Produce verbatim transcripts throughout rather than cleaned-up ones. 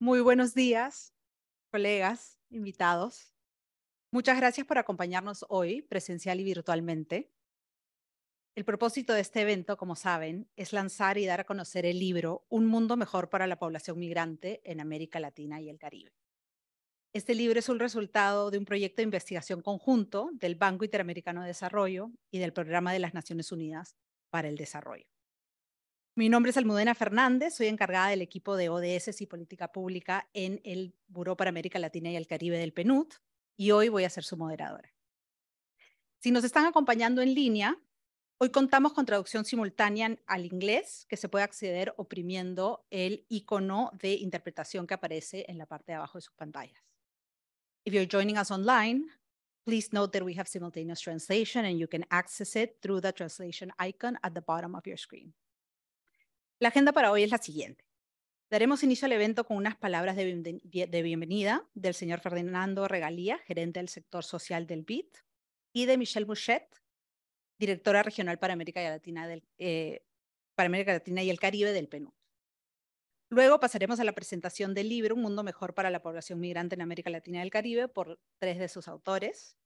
Muy buenos días, colegas, invitados. Muchas gracias por acompañarnos hoy, presencial y virtualmente. El propósito de este evento, como saben, es lanzar y dar a conocer el libro Un Mundo Mejor para la Población Migrante en América Latina y el Caribe. Este libro es un resultado de un proyecto de investigación conjunto del Banco Interamericano de Desarrollo y del Programa de las Naciones Unidas para el Desarrollo. Mi nombre es Almudena Fernández, soy encargada del equipo de O D S y Política Pública en el Buró para América Latina y el Caribe del P N U D, y hoy voy a ser su moderadora. Si nos están acompañando en línea, hoy contamos con traducción simultánea al inglés, que se puede acceder oprimiendo el icono de interpretación que aparece en la parte de abajo de sus pantallas. If you're joining us online, please note that we have simultaneous translation and you can access it through the translation icon at the bottom of your screen. La agenda para hoy es la siguiente. Daremos inicio al evento con unas palabras de, bienven de bienvenida del señor Fernando Regalía, gerente del sector social del B I D, y de Michelle Bouchet, directora regional para América Latina, del, eh, para América Latina y el Caribe del P N U D. Luego pasaremos a la presentación del libro Un Mundo Mejor para la Población Migrante en América Latina y el Caribe por tres de sus autores,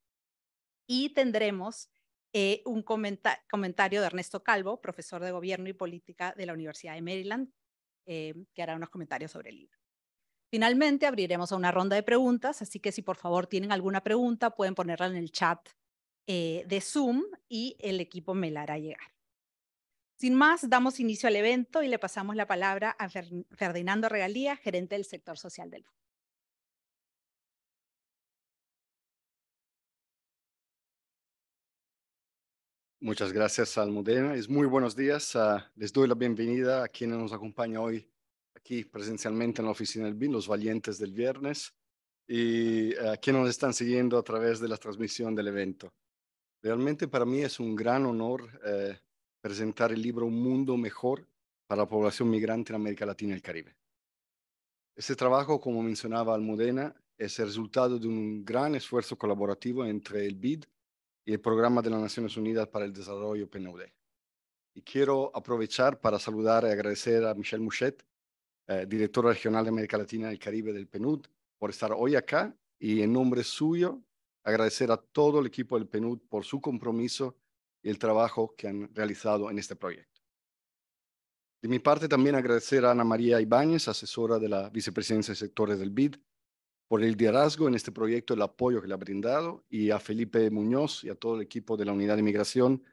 y tendremos Eh, un comenta comentario de Ernesto Calvo, profesor de Gobierno y Política de la Universidad de Maryland, eh, que hará unos comentarios sobre el libro. Finalmente, abriremos a una ronda de preguntas, así que si por favor tienen alguna pregunta, pueden ponerla en el chat eh, de Zoom y el equipo me la hará llegar. Sin más, damos inicio al evento y le pasamos la palabra a Fer Fernando Regalía, gerente del sector social del P N U D. Muchas gracias, Almudena. Es muy buenos días. Uh, les doy la bienvenida a quienes nos acompañan hoy aquí presencialmente en la oficina del B I D, los valientes del viernes, y a uh, quienes nos están siguiendo a través de la transmisión del evento. Realmente para mí es un gran honor eh, presentar el libro Un Mundo Mejor para la Población Migrante en América Latina y el Caribe. Este trabajo, como mencionaba Almudena, es el resultado de un gran esfuerzo colaborativo entre el B I D y el Programa de las Naciones Unidas para el Desarrollo, P N U D. Y quiero aprovechar para saludar y agradecer a Michelle Bouchet, eh, directora regional de América Latina y el Caribe del P N U D, por estar hoy acá, y en nombre suyo agradecer a todo el equipo del P N U D por su compromiso y el trabajo que han realizado en este proyecto. De mi parte también agradecer a Ana María Ibáñez, asesora de la Vicepresidencia de Sectores del B I D, por el liderazgo en este proyecto, el apoyo que le ha brindado, y a Felipe Muñoz y a todo el equipo de la Unidad de Migración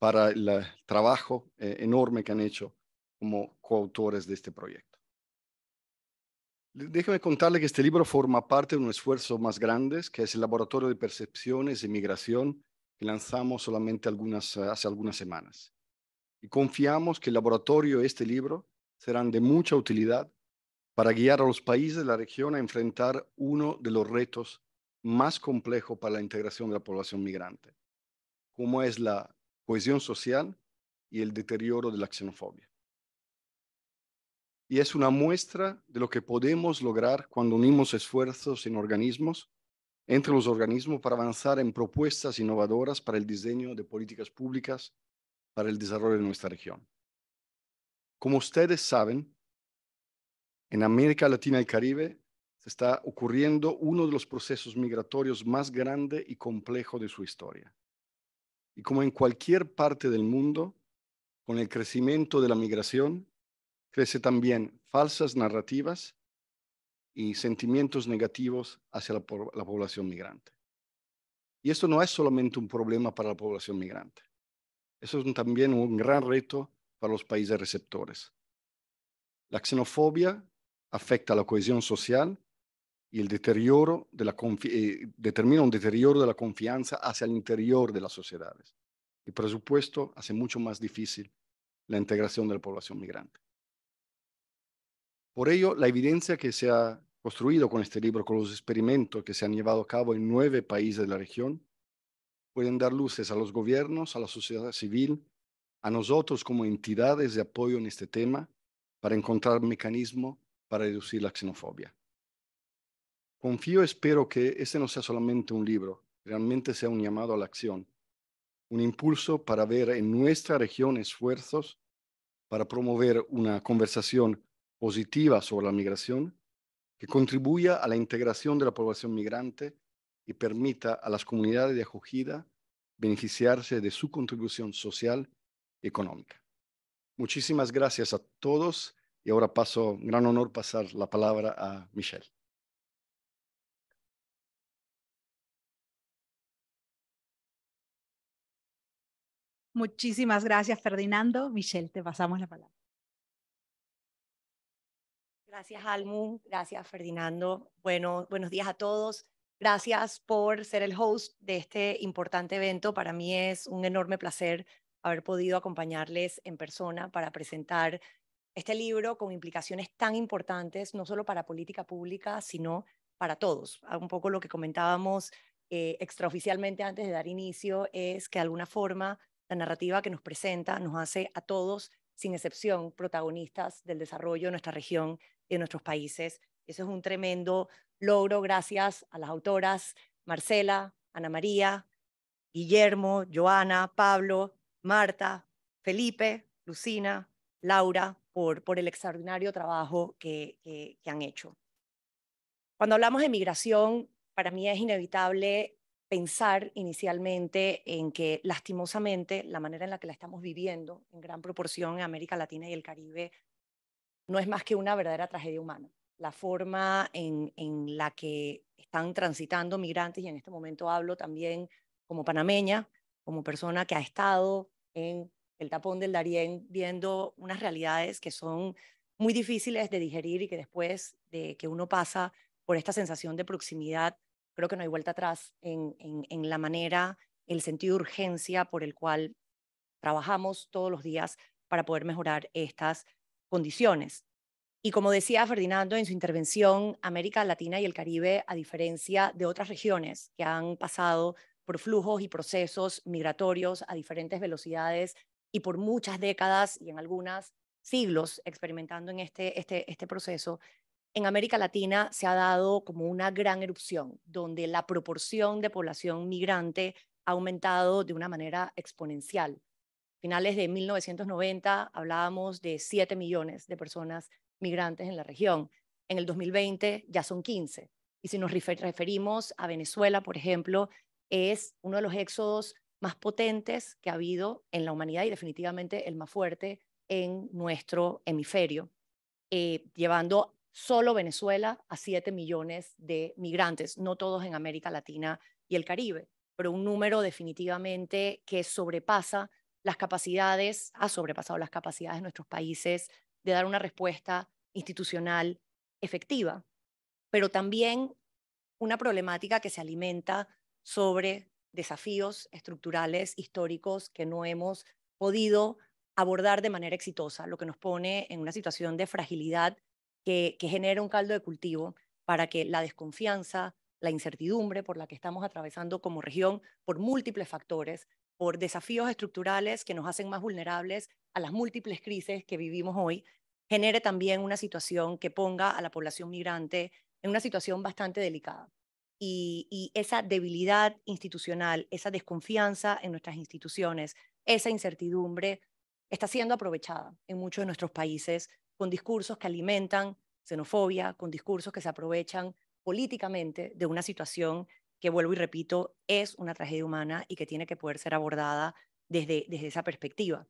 para el trabajo eh, enorme que han hecho como coautores de este proyecto. Déjeme contarle que este libro forma parte de un esfuerzo más grande, que es el Laboratorio de Percepciones de Migración, que lanzamos solamente algunas, hace algunas semanas. Y confiamos que el laboratorio y este libro serán de mucha utilidad para guiar a los países de la región a enfrentar uno de los retos más complejos para la integración de la población migrante, como es la cohesión social y el deterioro de la xenofobia. Y es una muestra de lo que podemos lograr cuando unimos esfuerzos en organismos, entre los organismos, para avanzar en propuestas innovadoras para el diseño de políticas públicas para el desarrollo de nuestra región. Como ustedes saben, en América Latina y Caribe se está ocurriendo uno de los procesos migratorios más grande y complejo de su historia. Y como en cualquier parte del mundo, con el crecimiento de la migración, crecen también falsas narrativas y sentimientos negativos hacia la, la población migrante. Y esto no es solamente un problema para la población migrante. Eso es un, también un gran reto para los países receptores. La xenofobia afecta la cohesión social y el deterioro de la eh, determina un deterioro de la confianza hacia el interior de las sociedades. Y por supuesto, hace mucho más difícil la integración de la población migrante. Por ello, la evidencia que se ha construido con este libro, con los experimentos que se han llevado a cabo en nueve países de la región, pueden dar luces a los gobiernos, a la sociedad civil, a nosotros como entidades de apoyo en este tema, para encontrar mecanismos para reducir la xenofobia. Confío, espero que este no sea solamente un libro, realmente sea un llamado a la acción, un impulso para ver en nuestra región esfuerzos para promover una conversación positiva sobre la migración que contribuya a la integración de la población migrante y permita a las comunidades de acogida beneficiarse de su contribución social y económica. Muchísimas gracias a todos y ahora paso, un gran honor pasar la palabra a Michelle. Muchísimas gracias, Fernando. Michelle, te pasamos la palabra. Gracias, Almu. Gracias, Fernando. Bueno, buenos días a todos. Gracias por ser el host de este importante evento. Para mí es un enorme placer haber podido acompañarles en persona para presentar este libro con implicaciones tan importantes, no solo para política pública, sino para todos. Un poco lo que comentábamos eh, extraoficialmente antes de dar inicio es que de alguna forma la narrativa que nos presenta nos hace a todos, sin excepción, protagonistas del desarrollo de nuestra región y de nuestros países. Eso es un tremendo logro gracias a las autoras Marcela, Ana María, Guillermo, Johanna, Pablo, Marta, Felipe, Lucina, Laura, por, por el extraordinario trabajo que, que, que han hecho. Cuando hablamos de migración, para mí es inevitable pensar inicialmente en que lastimosamente la manera en la que la estamos viviendo en gran proporción en América Latina y el Caribe no es más que una verdadera tragedia humana. La forma en, en la que están transitando migrantes, y en este momento hablo también como panameña, como persona que ha estado en el tapón del Darién viendo unas realidades que son muy difíciles de digerir y que después de que uno pasa por esta sensación de proximidad, creo que no hay vuelta atrás en, en, en la manera, el sentido de urgencia por el cual trabajamos todos los días para poder mejorar estas condiciones. Y como decía Fernando en su intervención, América Latina y el Caribe, a diferencia de otras regiones que han pasado por flujos y procesos migratorios a diferentes velocidades y por muchas décadas y en algunas siglos experimentando en este, este, este proceso, en América Latina se ha dado como una gran erupción, donde la proporción de población migrante ha aumentado de una manera exponencial. A finales de mil novecientos noventa hablábamos de siete millones de personas migrantes en la región. En el dos mil veinte ya son quince. Y si nos referimos a Venezuela, por ejemplo, es uno de los éxodos más potentes que ha habido en la humanidad y definitivamente el más fuerte en nuestro hemisferio, eh, llevando solo Venezuela a siete millones de migrantes, no todos en América Latina y el Caribe, pero un número definitivamente que sobrepasa las capacidades, ha sobrepasado las capacidades de nuestros países de dar una respuesta institucional efectiva, pero también una problemática que se alimenta sobre desafíos estructurales históricos que no hemos podido abordar de manera exitosa, lo que nos pone en una situación de fragilidad que, que genera un caldo de cultivo para que la desconfianza, la incertidumbre por la que estamos atravesando como región, por múltiples factores, por desafíos estructurales que nos hacen más vulnerables a las múltiples crisis que vivimos hoy, genere también una situación que ponga a la población migrante en una situación bastante delicada. Y, y esa debilidad institucional, esa desconfianza en nuestras instituciones, esa incertidumbre está siendo aprovechada en muchos de nuestros países con discursos que alimentan xenofobia, con discursos que se aprovechan políticamente de una situación que, vuelvo y repito, es una tragedia humana y que tiene que poder ser abordada desde, desde esa perspectiva.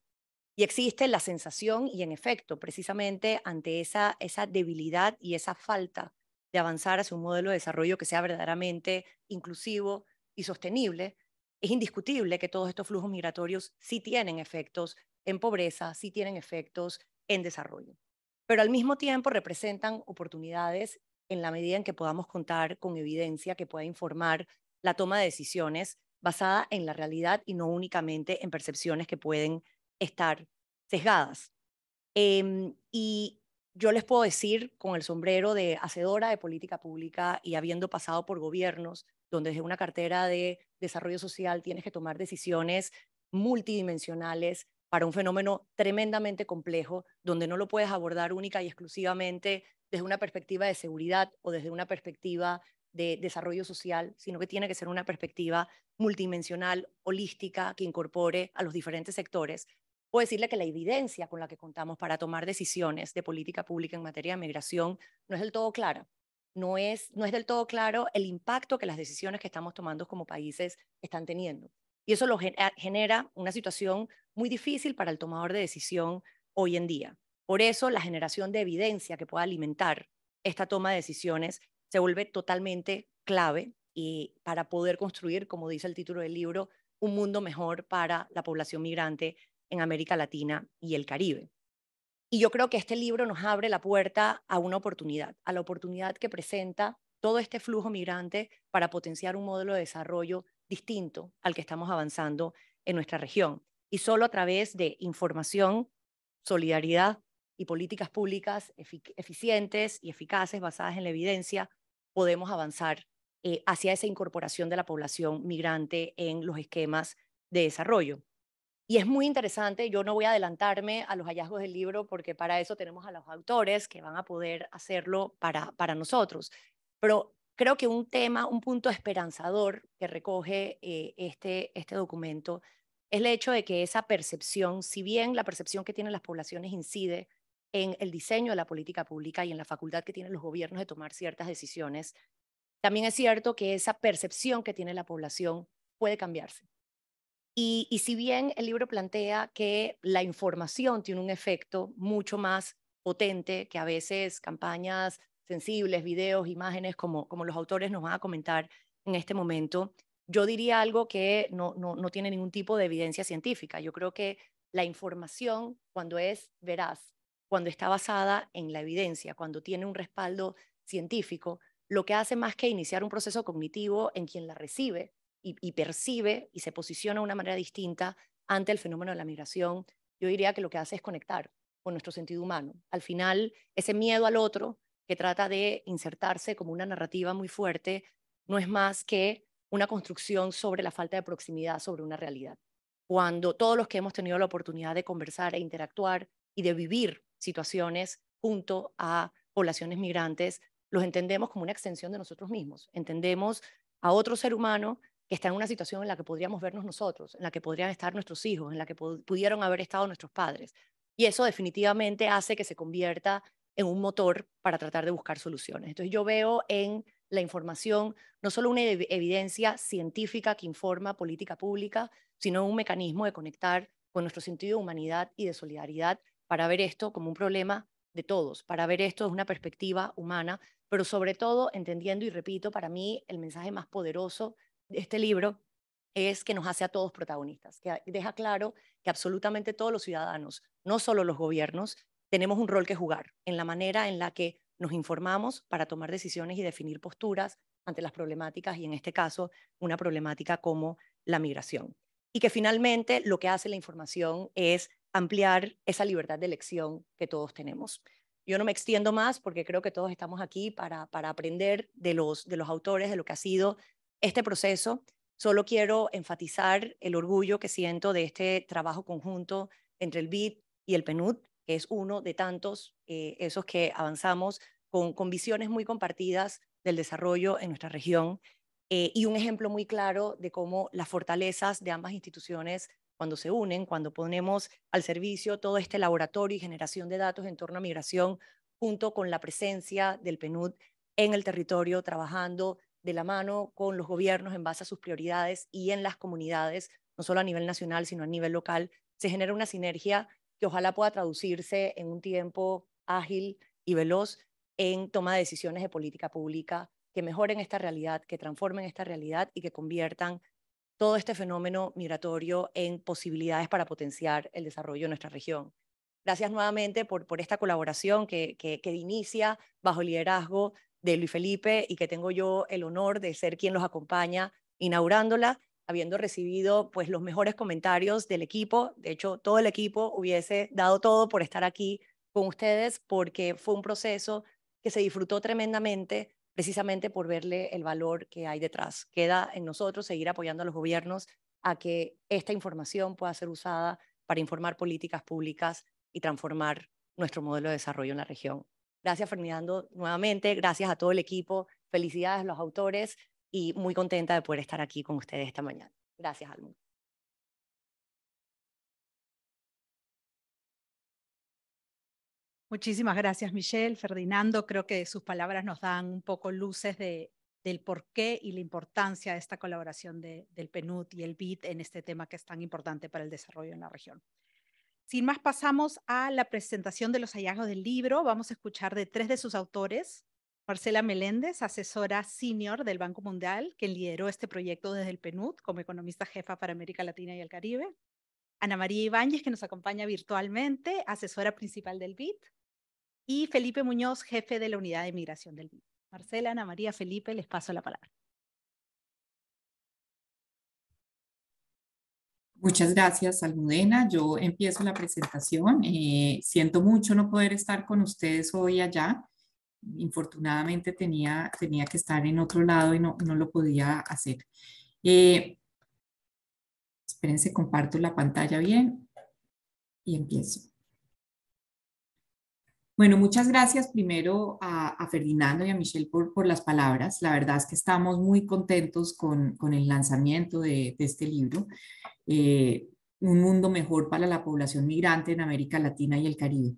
Y existe la sensación y, en efecto, precisamente ante esa, esa debilidad y esa falta de avanzar hacia un modelo de desarrollo que sea verdaderamente inclusivo y sostenible, es indiscutible que todos estos flujos migratorios sí tienen efectos en pobreza, sí tienen efectos en desarrollo. Pero al mismo tiempo representan oportunidades en la medida en que podamos contar con evidencia que pueda informar la toma de decisiones basada en la realidad y no únicamente en percepciones que pueden estar sesgadas. Eh, y Yo les puedo decir, con el sombrero de hacedora de política pública y habiendo pasado por gobiernos donde desde una cartera de desarrollo social tienes que tomar decisiones multidimensionales para un fenómeno tremendamente complejo, donde no lo puedes abordar única y exclusivamente desde una perspectiva de seguridad o desde una perspectiva de desarrollo social, sino que tiene que ser una perspectiva multidimensional, holística, que incorpore a los diferentes sectores. Puedo decirle que la evidencia con la que contamos para tomar decisiones de política pública en materia de migración no es del todo clara. no es, no es del todo claro el impacto que las decisiones que estamos tomando como países están teniendo. Y eso lo genera una situación muy difícil para el tomador de decisión hoy en día. Por eso la generación de evidencia que pueda alimentar esta toma de decisiones se vuelve totalmente clave y para poder construir, como dice el título del libro, un mundo mejor para la población migrante en América Latina y el Caribe. Y yo creo que este libro nos abre la puerta a una oportunidad, a la oportunidad que presenta todo este flujo migrante para potenciar un modelo de desarrollo distinto al que estamos avanzando en nuestra región. Y solo a través de información, solidaridad y políticas públicas efic- eficientes y eficaces basadas en la evidencia podemos avanzar eh, hacia esa incorporación de la población migrante en los esquemas de desarrollo. Y es muy interesante, yo no voy a adelantarme a los hallazgos del libro porque para eso tenemos a los autores que van a poder hacerlo para, para nosotros. Pero creo que un tema, un punto esperanzador que recoge eh, este, este documento es el hecho de que esa percepción, si bien la percepción que tienen las poblaciones incide en el diseño de la política pública y en la facultad que tienen los gobiernos de tomar ciertas decisiones, también es cierto que esa percepción que tiene la población puede cambiarse. Y, y si bien el libro plantea que la información tiene un efecto mucho más potente que a veces campañas sensibles, videos, imágenes, como, como los autores nos van a comentar en este momento, yo diría algo que no, no, no tiene ningún tipo de evidencia científica. Yo creo que la información, cuando es veraz, cuando está basada en la evidencia, cuando tiene un respaldo científico, lo que hace más que iniciar un proceso cognitivo en quien la recibe y, y percibe y se posiciona de una manera distinta ante el fenómeno de la migración, yo diría que lo que hace es conectar con nuestro sentido humano. Al final, ese miedo al otro que trata de insertarse como una narrativa muy fuerte no es más que una construcción sobre la falta de proximidad, sobre una realidad. Cuando todos los que hemos tenido la oportunidad de conversar e interactuar y de vivir situaciones junto a poblaciones migrantes, los entendemos como una extensión de nosotros mismos. Entendemos a otro ser humano que está en una situación en la que podríamos vernos nosotros, en la que podrían estar nuestros hijos, en la que pudieron haber estado nuestros padres. Y eso definitivamente hace que se convierta en un motor para tratar de buscar soluciones. Entonces yo veo en la información, no solo una evidencia científica que informa política pública, sino un mecanismo de conectar con nuestro sentido de humanidad y de solidaridad para ver esto como un problema de todos, para ver esto desde una perspectiva humana, pero sobre todo entendiendo, y repito, para mí el mensaje más poderoso de este libro es que nos hace a todos protagonistas, que deja claro que absolutamente todos los ciudadanos, no solo los gobiernos, tenemos un rol que jugar en la manera en la que nos informamos para tomar decisiones y definir posturas ante las problemáticas, y en este caso, una problemática como la migración. Y que finalmente lo que hace la información es ampliar esa libertad de elección que todos tenemos. Yo no me extiendo más porque creo que todos estamos aquí para, para aprender de los, de los autores, de lo que ha sido este proceso. Solo quiero enfatizar el orgullo que siento de este trabajo conjunto entre el B I D y el P N U D, que es uno de tantos, eh, esos que avanzamos con, con visiones muy compartidas del desarrollo en nuestra región eh, y un ejemplo muy claro de cómo las fortalezas de ambas instituciones cuando se unen, cuando ponemos al servicio todo este laboratorio y generación de datos en torno a migración, junto con la presencia del P N U D en el territorio, trabajando de la mano con los gobiernos en base a sus prioridades y en las comunidades, no solo a nivel nacional, sino a nivel local, se genera una sinergia que ojalá pueda traducirse en un tiempo ágil y veloz en toma de decisiones de política pública que mejoren esta realidad, que transformen esta realidad y que conviertan todo este fenómeno migratorio en posibilidades para potenciar el desarrollo de nuestra región. Gracias nuevamente por, por esta colaboración que, que, que inicia bajo el liderazgo de Luis Felipe y que tengo yo el honor de ser quien los acompaña inaugurándola, habiendo recibido pues, los mejores comentarios del equipo. De hecho, todo el equipo hubiese dado todo por estar aquí con ustedes porque fue un proceso que se disfrutó tremendamente precisamente por verle el valor que hay detrás. Queda en nosotros seguir apoyando a los gobiernos a que esta información pueda ser usada para informar políticas públicas y transformar nuestro modelo de desarrollo en la región. Gracias, Fernando, nuevamente. Gracias a todo el equipo. Felicidades a los autores. Y muy contenta de poder estar aquí con ustedes esta mañana. Gracias, Almu. Muchísimas gracias, Michelle. Fernando, creo que sus palabras nos dan un poco luces de, del porqué y la importancia de esta colaboración de, del P N U D y el B I D en este tema que es tan importante para el desarrollo en la región. Sin más, pasamos a la presentación de los hallazgos del libro. Vamos a escuchar de tres de sus autores. Marcela Meléndez, asesora senior del Banco Mundial, quien lideró este proyecto desde el P N U D como economista jefa para América Latina y el Caribe. Ana María Ibáñez, que nos acompaña virtualmente, asesora principal del B I D. Y Felipe Muñoz, jefe de la unidad de migración del B I D. Marcela, Ana María, Felipe, les paso la palabra. Muchas gracias, Almudena. Yo empiezo la presentación. Eh, siento mucho no poder estar con ustedes hoy allá. Infortunadamente tenía, tenía que estar en otro lado y no, no lo podía hacer. Eh, espérense, comparto la pantalla bien y empiezo. Bueno, muchas gracias primero a, a Fernando y a Michelle por, por las palabras. La verdad es que estamos muy contentos con, con el lanzamiento de, de este libro, eh, Un mundo mejor para la población migrante en América Latina y el Caribe.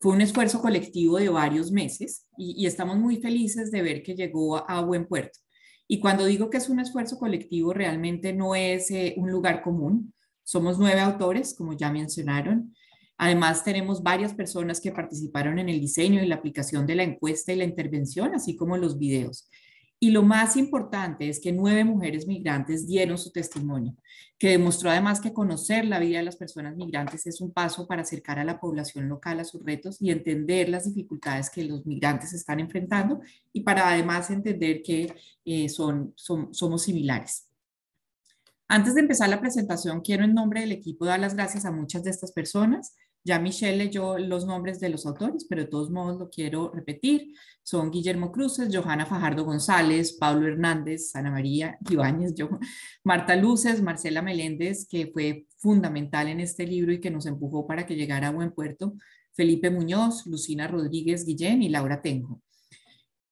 Fue un esfuerzo colectivo de varios meses y, y estamos muy felices de ver que llegó a, a buen puerto. Y cuando digo que es un esfuerzo colectivo, realmente no es eh, un lugar común. Somos nueve autores, como ya mencionaron. Además, tenemos varias personas que participaron en el diseño y la aplicación de la encuesta y la intervención, así como los videos. Y lo más importante es que nueve mujeres migrantes dieron su testimonio, que demostró además que conocer la vida de las personas migrantes es un paso para acercar a la población local a sus retos y entender las dificultades que los migrantes están enfrentando y para además entender que eh, son, son, somos similares. Antes de empezar la presentación, quiero en nombre del equipo dar las gracias a muchas de estas personas. Ya Michelle leyó los nombres de los autores, pero de todos modos lo quiero repetir. Son Guillermo Cruces, Johanna Fajardo González, Pablo Hernández, Ana María Ibáñez, yo, Marta Luces, Marcela Meléndez, que fue fundamental en este libro y que nos empujó para que llegara a buen puerto, Felipe Muñoz, Lucina Rodríguez Guillén y Laura Tenjo.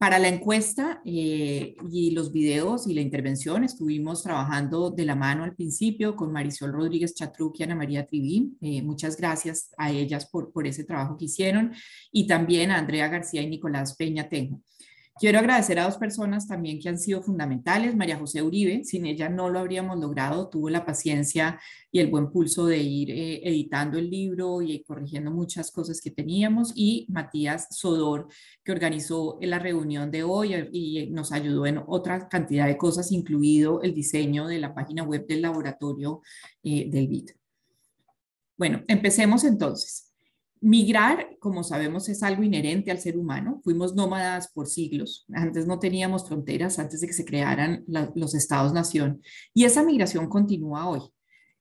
Para la encuesta eh, y los videos y la intervención estuvimos trabajando de la mano al principio con Marisol Rodríguez Chatruc y Ana María Tribín. Eh, muchas gracias a ellas por, por ese trabajo que hicieron y también a Andrea García y Nicolás Peña Tejo. Quiero agradecer a dos personas también que han sido fundamentales. María José Uribe, sin ella no lo habríamos logrado, tuvo la paciencia y el buen pulso de ir eh, editando el libro y corrigiendo muchas cosas que teníamos. Y Matías Sodor, que organizó la reunión de hoy y nos ayudó en otra cantidad de cosas, incluido el diseño de la página web del laboratorio eh, del B I D. Bueno, empecemos entonces. Migrar, como sabemos, es algo inherente al ser humano. Fuimos nómadas por siglos. Antes no teníamos fronteras, antes de que se crearan la, los estados-nación. Y esa migración continúa hoy.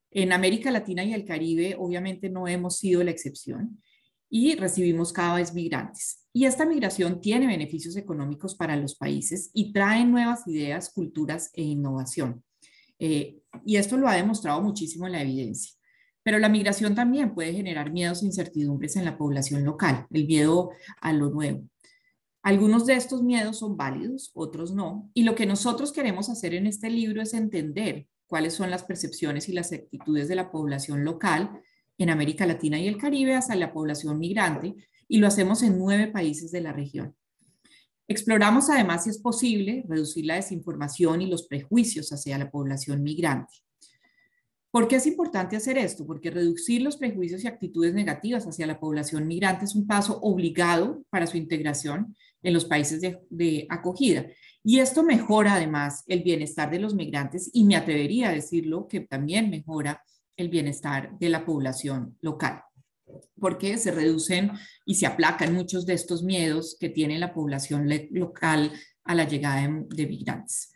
En América Latina y el Caribe, obviamente, no hemos sido la excepción. Y recibimos cada vez migrantes. Y esta migración tiene beneficios económicos para los países y trae nuevas ideas, culturas e innovación. Eh, y esto lo ha demostrado muchísimo en la evidencia. Pero la migración también puede generar miedos e incertidumbres en la población local, el miedo a lo nuevo. Algunos de estos miedos son válidos, otros no, y lo que nosotros queremos hacer en este libro es entender cuáles son las percepciones y las actitudes de la población local en América Latina y el Caribe hacia la población migrante, y lo hacemos en nueve países de la región. Exploramos además si es posible reducir la desinformación y los prejuicios hacia la población migrante. ¿Por qué es importante hacer esto? Porque reducir los prejuicios y actitudes negativas hacia la población migrante es un paso obligado para su integración en los países de, de acogida. Y esto mejora además el bienestar de los migrantes y me atrevería a decirlo que también mejora el bienestar de la población local, porque se reducen y se aplacan muchos de estos miedos que tiene la población local a la llegada de, de migrantes.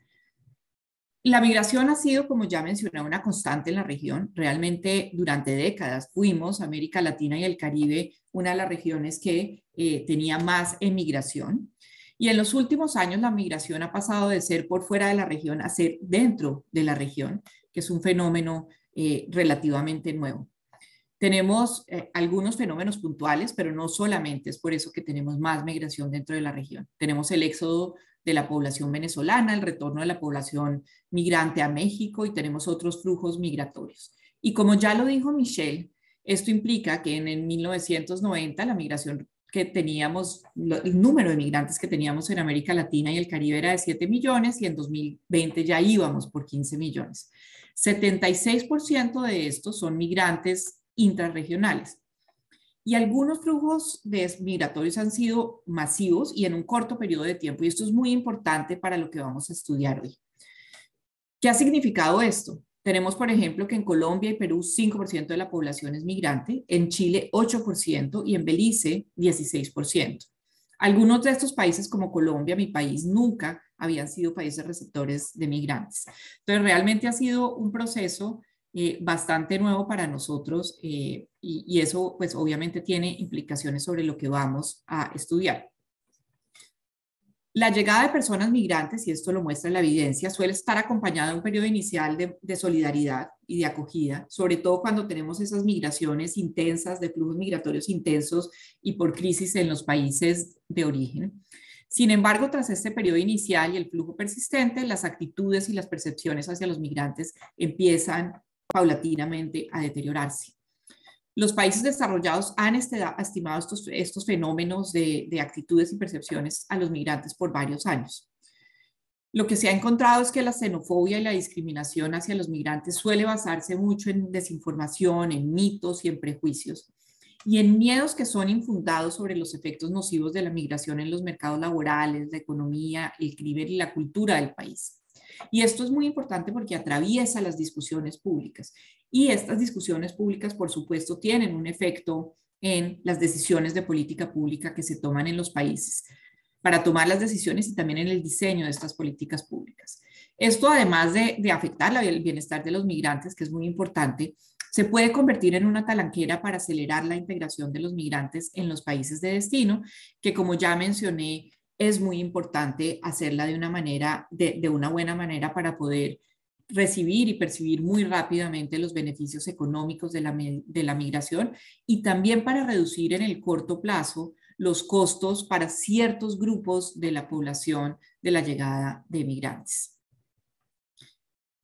La migración ha sido, como ya mencioné, una constante en la región. Realmente durante décadas fuimos, América Latina y el Caribe, una de las regiones que eh, tenía más emigración. Y en los últimos años la migración ha pasado de ser por fuera de la región a ser dentro de la región, que es un fenómeno eh, relativamente nuevo. Tenemos eh, algunos fenómenos puntuales, pero no solamente es por eso que tenemos más migración dentro de la región. Tenemos el éxodo de la población venezolana, el retorno de la población migrante a México y tenemos otros flujos migratorios. Y como ya lo dijo Michelle, esto implica que en el mil novecientos noventa la migración que teníamos, el número de migrantes que teníamos en América Latina y el Caribe era de siete millones y en dos mil veinte ya íbamos por quince millones. setenta y seis por ciento de estos son migrantes intrarregionales. Y algunos flujos migratorios han sido masivos y en un corto periodo de tiempo. Y esto es muy importante para lo que vamos a estudiar hoy. ¿Qué ha significado esto? Tenemos, por ejemplo, que en Colombia y Perú cinco por ciento de la población es migrante, en Chile ocho por ciento y en Belice dieciséis por ciento. Algunos de estos países, como Colombia, mi país, nunca habían sido países receptores de migrantes. Entonces, realmente ha sido un proceso eh, bastante nuevo para nosotros eh, y, y eso, pues, obviamente tiene implicaciones sobre lo que vamos a estudiar. La llegada de personas migrantes, y esto lo muestra la evidencia, suele estar acompañada de un periodo inicial de, de solidaridad y de acogida, sobre todo cuando tenemos esas migraciones intensas, de flujos migratorios intensos y por crisis en los países de origen. Sin embargo, tras este periodo inicial y el flujo persistente, las actitudes y las percepciones hacia los migrantes empiezan paulatinamente a deteriorarse. Los países desarrollados han estimado estos, estos fenómenos de, de actitudes y percepciones a los migrantes por varios años. Lo que se ha encontrado es que la xenofobia y la discriminación hacia los migrantes suele basarse mucho en desinformación, en mitos y en prejuicios, y en miedos que son infundados sobre los efectos nocivos de la migración en los mercados laborales, la economía, el crimen y la cultura del país. Y esto es muy importante porque atraviesa las discusiones públicas. Y estas discusiones públicas, por supuesto, tienen un efecto en las decisiones de política pública que se toman en los países para tomar las decisiones y también en el diseño de estas políticas públicas. Esto, además de, de afectar el bienestar de los migrantes, que es muy importante, se puede convertir en una talanquera para acelerar la integración de los migrantes en los países de destino, que, como ya mencioné, es muy importante hacerla de una manera, de, de una buena manera, para poder recibir y percibir muy rápidamente los beneficios económicos de la, de la migración, y también para reducir en el corto plazo los costos para ciertos grupos de la población de la llegada de migrantes.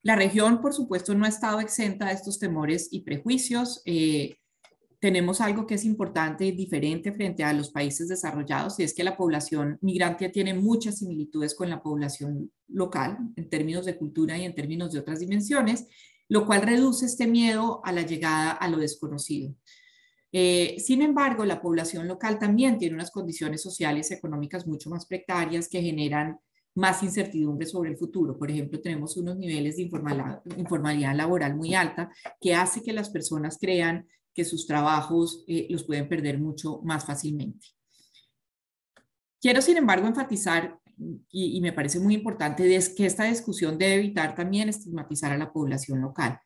La región, por supuesto, no ha estado exenta de estos temores y prejuicios. Eh, tenemos algo que es importante y diferente frente a los países desarrollados, y es que la población migrante tiene muchas similitudes con la población local en términos de cultura y en términos de otras dimensiones, lo cual reduce este miedo a la llegada a lo desconocido. Eh, sin embargo, la población local también tiene unas condiciones sociales y económicas mucho más precarias que generan más incertidumbre sobre el futuro. Por ejemplo, tenemos unos niveles de informal, informalidad laboral muy alta, que hace que las personas crean que sus trabajos eh, los pueden perder mucho más fácilmente. Quiero, sin embargo, enfatizar, y, y me parece muy importante, es que esta discusión debe evitar también estigmatizar a la población local.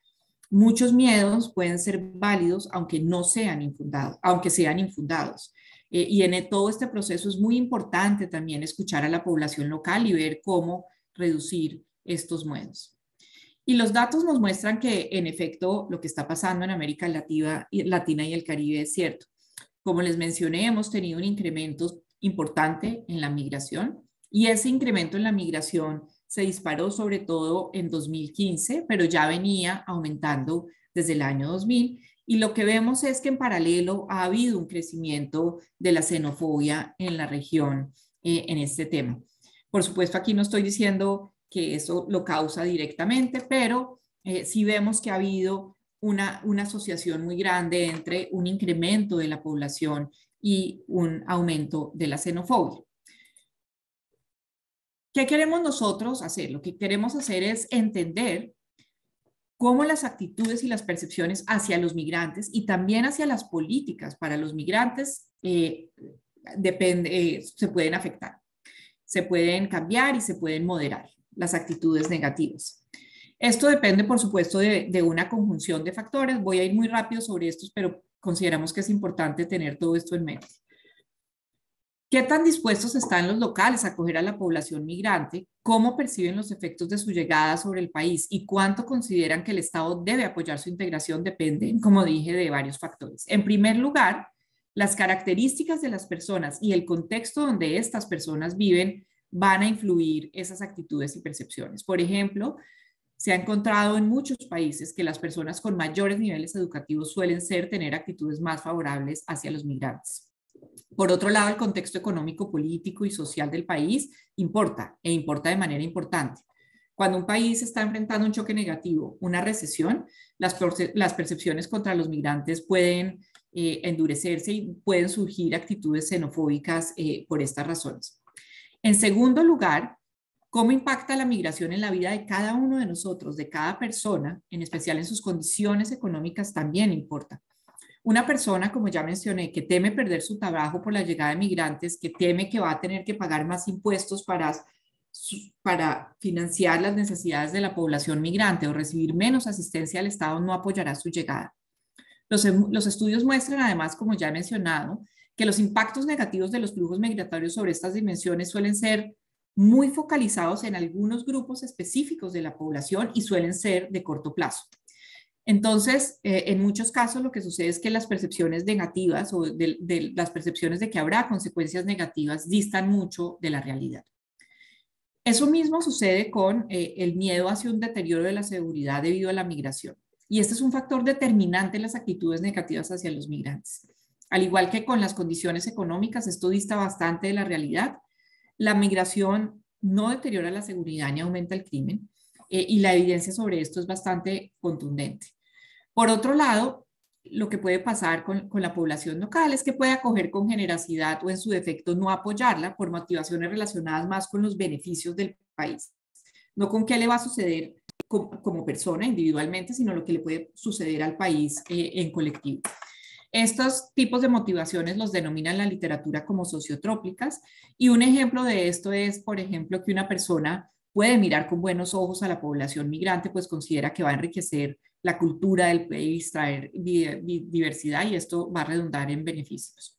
Muchos miedos pueden ser válidos, aunque no sean infundados, aunque sean infundados. Eh, y en todo este proceso es muy importante también escuchar a la población local y ver cómo reducir estos miedos. Y los datos nos muestran que, en efecto, lo que está pasando en América Latina y el Caribe es cierto. Como les mencioné, hemos tenido un incremento importante en la migración, y ese incremento en la migración se disparó sobre todo en dos mil quince, pero ya venía aumentando desde el año dos mil, y lo que vemos es que en paralelo ha habido un crecimiento de la xenofobia en la región eh, en este tema. Por supuesto, aquí no estoy diciendo que eso lo causa directamente, pero eh, sí vemos que ha habido una, una asociación muy grande entre un incremento de la población y un aumento de la xenofobia. ¿Qué queremos nosotros hacer? Lo que queremos hacer es entender cómo las actitudes y las percepciones hacia los migrantes y también hacia las políticas para los migrantes eh, depende, eh, se pueden afectar, se pueden cambiar y se pueden moderar las actitudes negativas. Esto depende, por supuesto, de, de una conjunción de factores. Voy a ir muy rápido sobre estos, pero consideramos que es importante tener todo esto en mente. ¿Qué tan dispuestos están los locales a acoger a la población migrante? ¿Cómo perciben los efectos de su llegada sobre el país? ¿Y cuánto consideran que el Estado debe apoyar su integración? Depende, como dije, de varios factores. En primer lugar, las características de las personas y el contexto donde estas personas viven van a influir esas actitudes y percepciones. Por ejemplo, se ha encontrado en muchos países que las personas con mayores niveles educativos suelen ser tener actitudes más favorables hacia los migrantes. Por otro lado, el contexto económico, político y social del país importa, e importa de manera importante. Cuando un país está enfrentando un choque negativo, una recesión, las, perce las percepciones contra los migrantes pueden eh, endurecerse y pueden surgir actitudes xenofóbicas eh, por estas razones. En segundo lugar, ¿cómo impacta la migración en la vida de cada uno de nosotros, de cada persona, en especial en sus condiciones económicas? También importa. Una persona, como ya mencioné, que teme perder su trabajo por la llegada de migrantes, que teme que va a tener que pagar más impuestos para, para financiar las necesidades de la población migrante o recibir menos asistencia del Estado, no apoyará su llegada. Los, los estudios muestran, además, como ya he mencionado, que los impactos negativos de los flujos migratorios sobre estas dimensiones suelen ser muy focalizados en algunos grupos específicos de la población y suelen ser de corto plazo. Entonces, eh, en muchos casos lo que sucede es que las percepciones negativas o de, de las percepciones de que habrá consecuencias negativas distan mucho de la realidad. Eso mismo sucede con eh, el miedo hacia un deterioro de la seguridad debido a la migración. Y este es un factor determinante en las actitudes negativas hacia los migrantes. Al igual que con las condiciones económicas, esto dista bastante de la realidad. La migración no deteriora la seguridad ni aumenta el crimen. Eh, y la evidencia sobre esto es bastante contundente. Por otro lado, lo que puede pasar con, con la población local es que puede acoger con generosidad o en su defecto no apoyarla por motivaciones relacionadas más con los beneficios del país, no con qué le va a suceder como, como persona individualmente, sino lo que le puede suceder al país eh, en colectivo. Estos tipos de motivaciones los denominan en la literatura como sociotrópicas, y un ejemplo de esto es, por ejemplo, que una persona puede mirar con buenos ojos a la población migrante, pues considera que va a enriquecer la cultura del país, traer diversidad, y esto va a redundar en beneficios.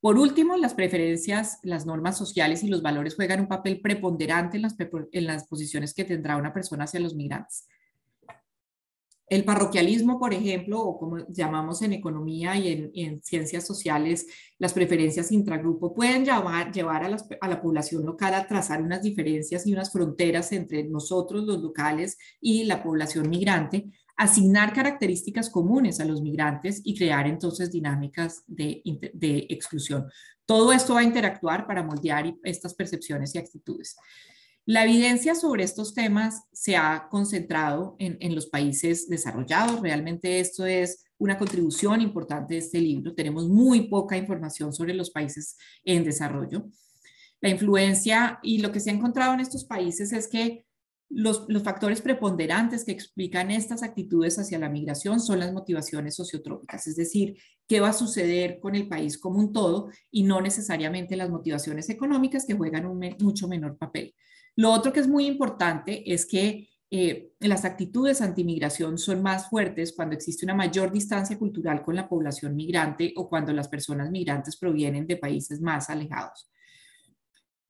Por último, las preferencias, las normas sociales y los valores juegan un papel preponderante en las, en las posiciones que tendrá una persona hacia los migrantes. El parroquialismo, por ejemplo, o como llamamos en economía y en, en ciencias sociales, las preferencias intragrupo pueden llevar, llevar a, las, a la población local a trazar unas diferencias y unas fronteras entre nosotros, los locales, y la población migrante, asignar características comunes a los migrantes y crear entonces dinámicas de, de exclusión. Todo esto va a interactuar para moldear estas percepciones y actitudes. La evidencia sobre estos temas se ha concentrado en, en los países desarrollados. Realmente esto es una contribución importante de este libro. Tenemos muy poca información sobre los países en desarrollo. La influencia y lo que se ha encontrado en estos países es que los, los factores preponderantes que explican estas actitudes hacia la migración son las motivaciones sociotrópicas, es decir, qué va a suceder con el país como un todo y no necesariamente las motivaciones económicas, que juegan un me- mucho menor papel. Lo otro que es muy importante es que eh, las actitudes antimigración son más fuertes cuando existe una mayor distancia cultural con la población migrante o cuando las personas migrantes provienen de países más alejados.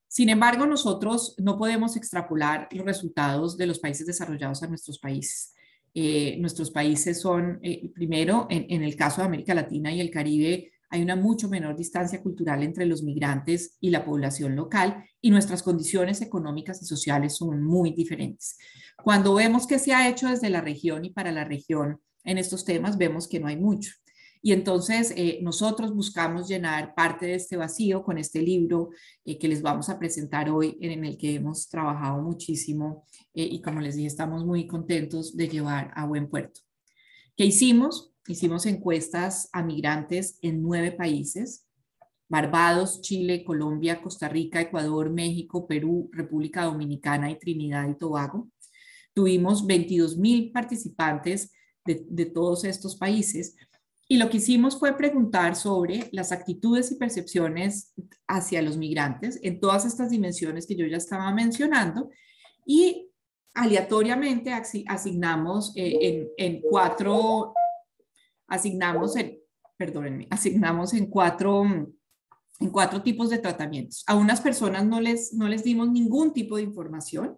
Sin embargo, nosotros no podemos extrapolar los resultados de los países desarrollados a nuestros países. Eh, nuestros países son, eh, primero, en, en el caso de América Latina y el Caribe, hay una mucho menor distancia cultural entre los migrantes y la población local, y nuestras condiciones económicas y sociales son muy diferentes. Cuando vemos qué se ha hecho desde la región y para la región en estos temas, vemos que no hay mucho. Y entonces eh, nosotros buscamos llenar parte de este vacío con este libro eh, que les vamos a presentar hoy, en el que hemos trabajado muchísimo eh, y, como les dije, estamos muy contentos de llevar a buen puerto. ¿Qué hicimos? Hicimos encuestas a migrantes en nueve países: Barbados, Chile, Colombia, Costa Rica, Ecuador, México, Perú, República Dominicana y Trinidad y Tobago. Tuvimos veintidós mil participantes de, de todos estos países, y lo que hicimos fue preguntar sobre las actitudes y percepciones hacia los migrantes en todas estas dimensiones que yo ya estaba mencionando, y aleatoriamente asignamos eh, en, en cuatro... asignamos en, perdónenme, asignamos en cuatro, en cuatro tipos de tratamientos. A unas personas no les, no les dimos ningún tipo de información,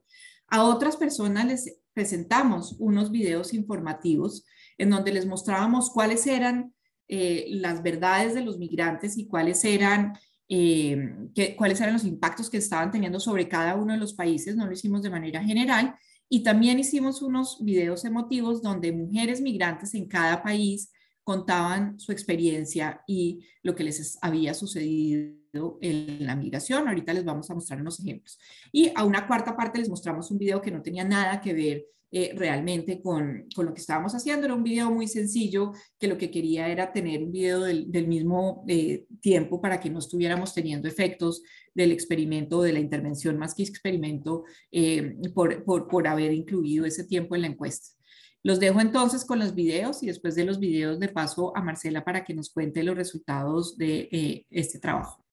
a otras personas les presentamos unos videos informativos en donde les mostrábamos cuáles eran eh, las verdades de los migrantes y cuáles eran, eh, que, cuáles eran los impactos que estaban teniendo sobre cada uno de los países. No lo hicimos de manera general. Y también hicimos unos videos emotivos donde mujeres migrantes en cada país contaban su experiencia y lo que les había sucedido en la migración. Ahorita les vamos a mostrar unos ejemplos. Y a una cuarta parte les mostramos un video que no tenía nada que ver eh, realmente con, con lo que estábamos haciendo. Era un video muy sencillo que lo que quería era tener un video del, del mismo eh, tiempo para que no estuviéramos teniendo efectos del experimento, de la intervención más que experimento, eh, por, por, por haber incluido ese tiempo en la encuesta. Los dejo entonces con los videos y después de los videos de paso a Marcela para que nos cuente los resultados de eh, este trabajo.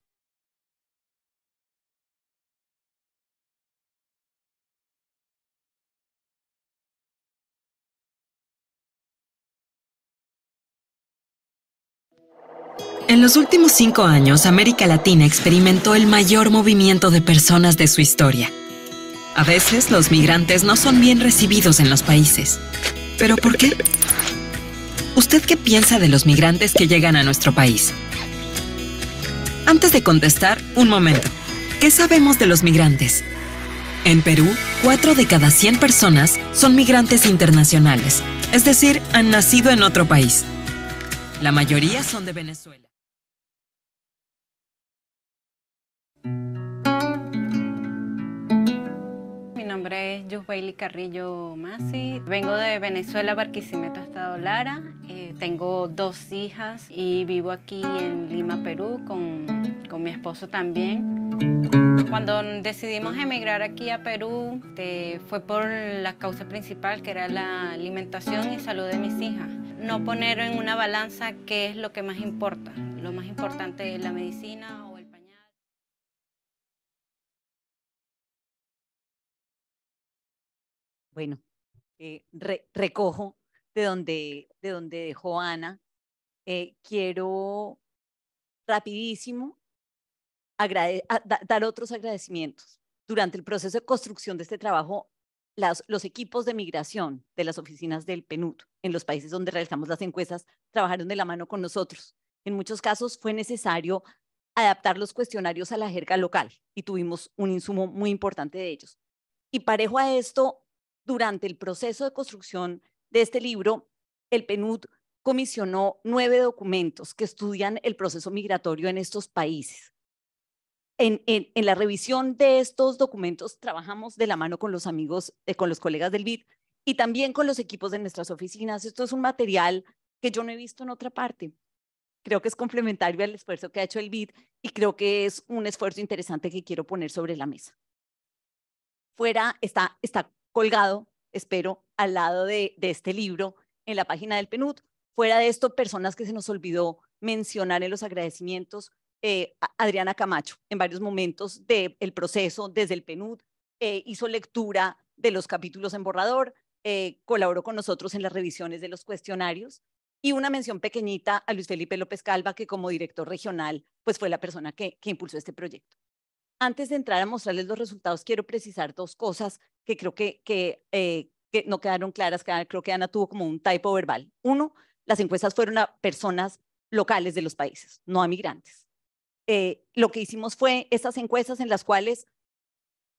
En los últimos cinco años, América Latina experimentó el mayor movimiento de personas de su historia. A veces los migrantes no son bien recibidos en los países. ¿Pero por qué? ¿Usted qué piensa de los migrantes que llegan a nuestro país? Antes de contestar, un momento. ¿Qué sabemos de los migrantes? En Perú, cuatro de cada cien personas son migrantes internacionales, es decir, han nacido en otro país. La mayoría son de Venezuela. Mi nombre es Yusbaili Carrillo Masi, vengo de Venezuela, Barquisimeto, Estado Lara. Eh, tengo dos hijas y vivo aquí en Lima, Perú, con, con mi esposo también. Cuando decidimos emigrar aquí a Perú, te, fue por la causa principal, que era la alimentación y salud de mis hijas. No poner en una balanza qué es lo que más importa. Lo más importante es la medicina. Bueno, eh, re, recojo de donde, de donde dejó Ana. Eh, quiero rapidísimo agrade, a, da, dar otros agradecimientos. Durante el proceso de construcción de este trabajo, las, los equipos de migración de las oficinas del P N U D en los países donde realizamos las encuestas trabajaron de la mano con nosotros. En muchos casos fue necesario adaptar los cuestionarios a la jerga local y tuvimos un insumo muy importante de ellos. Y parejo a esto, durante el proceso de construcción de este libro, el P N U D comisionó nueve documentos que estudian el proceso migratorio en estos países. En, en, en la revisión de estos documentos trabajamos de la mano con los amigos, eh, con los colegas del B I D y también con los equipos de nuestras oficinas. Esto es un material que yo no he visto en otra parte. Creo que es complementario al esfuerzo que ha hecho el B I D y creo que es un esfuerzo interesante que quiero poner sobre la mesa. Fuera está... está colgado, espero, al lado de, de este libro en la página del P N U D. Fuera de esto, personas que se nos olvidó mencionar en los agradecimientos, eh, Adriana Camacho, en varios momentos del proceso desde el P N U D, eh, hizo lectura de los capítulos en borrador, eh, colaboró con nosotros en las revisiones de los cuestionarios y una mención pequeñita a Luis Felipe López Calva, que como director regional, pues fue la persona que, que impulsó este proyecto. Antes de entrar a mostrarles los resultados, quiero precisar dos cosas que creo que, que, eh, que no quedaron claras, que creo que Ana tuvo como un typo verbal. Uno, las encuestas fueron a personas locales de los países, no a migrantes. Eh, lo que hicimos fue estas encuestas en las cuales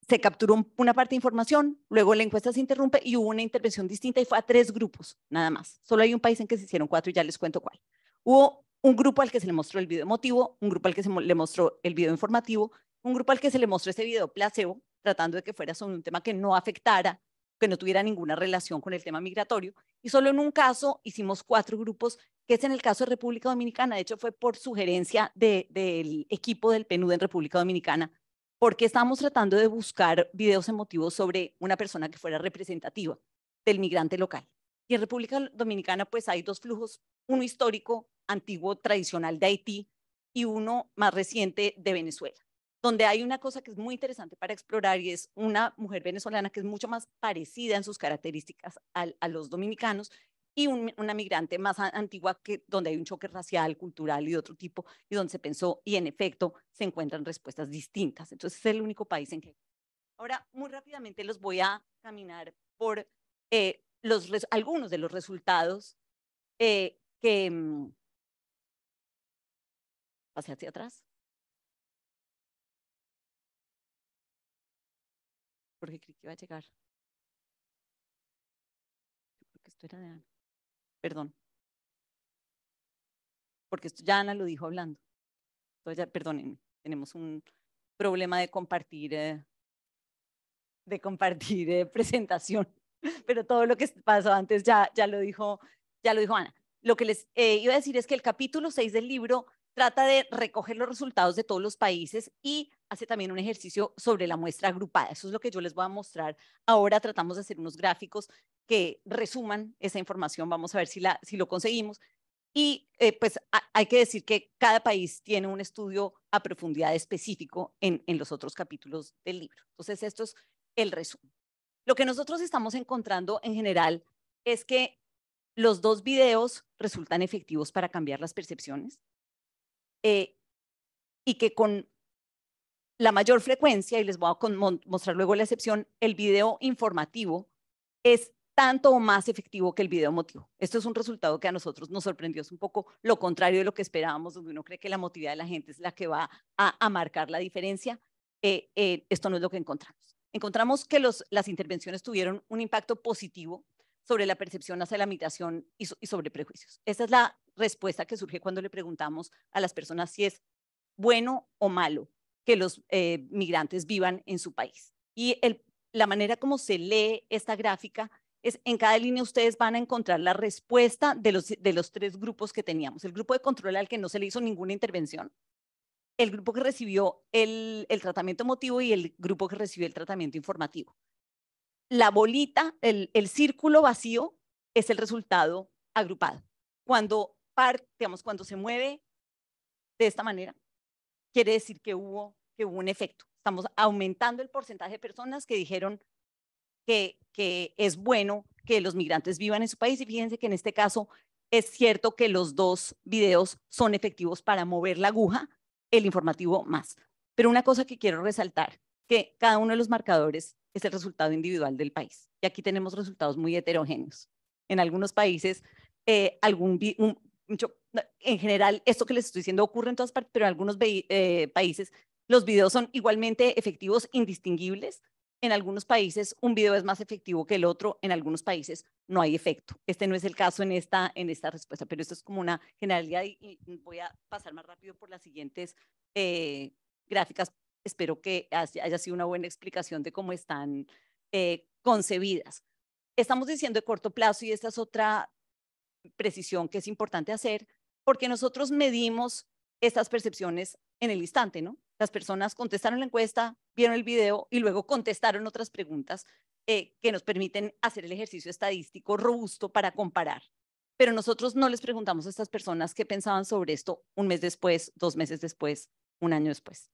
se capturó una parte de información, luego la encuesta se interrumpe y hubo una intervención distinta y fue a tres grupos, nada más. Solo hay un país en que se hicieron cuatro y ya les cuento cuál. Hubo un grupo al que se le mostró el video emotivo, un grupo al que se le mostró el video informativo, un grupo al que se le mostró este video placebo, tratando de que fuera sobre un tema que no afectara, que no tuviera ninguna relación con el tema migratorio. Y solo en un caso hicimos cuatro grupos, que es en el caso de República Dominicana. De hecho, fue por sugerencia de, del equipo del P N U D en República Dominicana, porque estábamos tratando de buscar videos emotivos sobre una persona que fuera representativa del migrante local. Y en República Dominicana, pues hay dos flujos, uno histórico, antiguo, tradicional de Haití, y uno más reciente de Venezuela, donde hay una cosa que es muy interesante para explorar y es una mujer venezolana que es mucho más parecida en sus características a, a los dominicanos y un, una migrante más antigua que, donde hay un choque racial, cultural y de otro tipo y donde se pensó y en efecto se encuentran respuestas distintas. Entonces es el único país en que... Ahora muy rápidamente los voy a caminar por eh, los res, algunos de los resultados eh, que... Pasé hacia atrás. Porque creí que iba a llegar. Yo creo que esto era de Ana. Perdón. porque esto ya Ana lo dijo hablando. Entonces, ya, perdónenme, tenemos un problema de compartir, eh, de compartir eh, presentación, pero todo lo que pasó antes ya, ya, lo dijo, ya lo dijo Ana. Lo que les eh, iba a decir es que el capítulo seis del libro trata de recoger los resultados de todos los países y hace también un ejercicio sobre la muestra agrupada. Eso es lo que yo les voy a mostrar. Ahora tratamos de hacer unos gráficos que resuman esa información. Vamos a ver si, la, si lo conseguimos. Y eh, pues a, hay que decir que cada país tiene un estudio a profundidad específico en, en los otros capítulos del libro. Entonces, esto es el resumen. Lo que nosotros estamos encontrando en general es que los dos videos resultan efectivos para cambiar las percepciones eh, y que con la mayor frecuencia, y les voy a mostrar luego la excepción, el video informativo es tanto o más efectivo que el video emotivo. Esto es un resultado que a nosotros nos sorprendió, es un poco lo contrario de lo que esperábamos, donde uno cree que la emotividad de la gente es la que va a, a marcar la diferencia. Eh, eh, esto no es lo que encontramos. Encontramos que los, las intervenciones tuvieron un impacto positivo sobre la percepción hacia la migración y, so, y sobre prejuicios. Esa es la respuesta que surge cuando le preguntamos a las personas si es bueno o malo que los eh, migrantes vivan en su país. Y el, la manera como se lee esta gráfica es, en cada línea ustedes van a encontrar la respuesta de los, de los tres grupos que teníamos. El grupo de control al que no se le hizo ninguna intervención, el grupo que recibió el, el tratamiento emotivo y el grupo que recibió el tratamiento informativo. La bolita, el, el círculo vacío es el resultado agrupado. Cuando, par, digamos, cuando se mueve de esta manera, quiere decir que hubo, que hubo un efecto. Estamos aumentando el porcentaje de personas que dijeron que, que es bueno que los migrantes vivan en su país. Y fíjense que en este caso es cierto que los dos videos son efectivos para mover la aguja, el informativo más. Pero una cosa que quiero resaltar, que cada uno de los marcadores es el resultado individual del país. Y aquí tenemos resultados muy heterogéneos. En algunos países, eh, algún... Un, Yo, en general, esto que les estoy diciendo ocurre en todas partes, pero en algunos eh, países los videos son igualmente efectivos, indistinguibles. En algunos países un video es más efectivo que el otro, en algunos países no hay efecto. Este no es el caso en esta, en esta respuesta, pero esto es como una generalidad y voy a pasar más rápido por las siguientes eh, gráficas. Espero que haya sido una buena explicación de cómo están eh, concebidas. Estamos diciendo de corto plazo y esta es otra precisión que es importante hacer, porque nosotros medimos estas percepciones en el instante, ¿no? Las personas contestaron la encuesta, vieron el video y luego contestaron otras preguntas eh, que nos permiten hacer el ejercicio estadístico robusto para comparar. Pero nosotros no les preguntamos a estas personas qué pensaban sobre esto un mes después, dos meses después, un año después.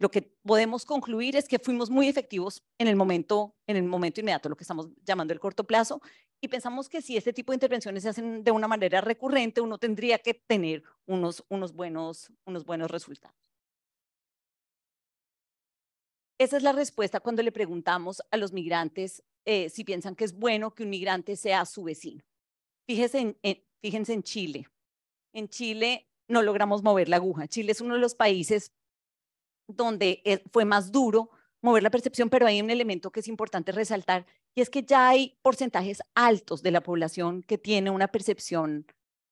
Lo que podemos concluir es que fuimos muy efectivos en el momento, en el momento inmediato, lo que estamos llamando el corto plazo, y pensamos que si este tipo de intervenciones se hacen de una manera recurrente, uno tendría que tener unos, unos, buenos, unos buenos resultados. Esa es la respuesta cuando le preguntamos a los migrantes eh, si piensan que es bueno que un migrante sea su vecino. Fíjense en, en, fíjense en Chile. En Chile no logramos mover la aguja. Chile es uno de los países donde fue más duro mover la percepción, pero hay un elemento que es importante resaltar, y es que ya hay porcentajes altos de la población que tiene una percepción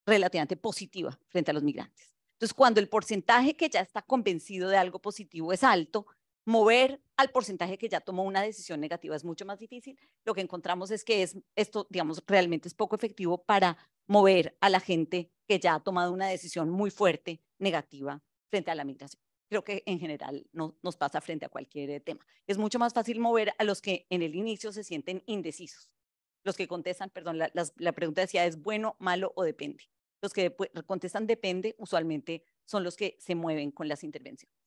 relativamente positiva frente a los migrantes. Entonces, cuando el porcentaje que ya está convencido de algo positivo es alto, mover al porcentaje que ya tomó una decisión negativa es mucho más difícil. Lo que encontramos es que es, esto, digamos, realmente es poco efectivo para mover a la gente que ya ha tomado una decisión muy fuerte negativa frente a la migración. Creo que en general no, nos pasa frente a cualquier tema. Es mucho más fácil mover a los que en el inicio se sienten indecisos. Los que contestan, perdón, la, la, la pregunta decía, ¿es bueno, malo o depende? Los que contestan depende, usualmente son los que se mueven con las intervenciones.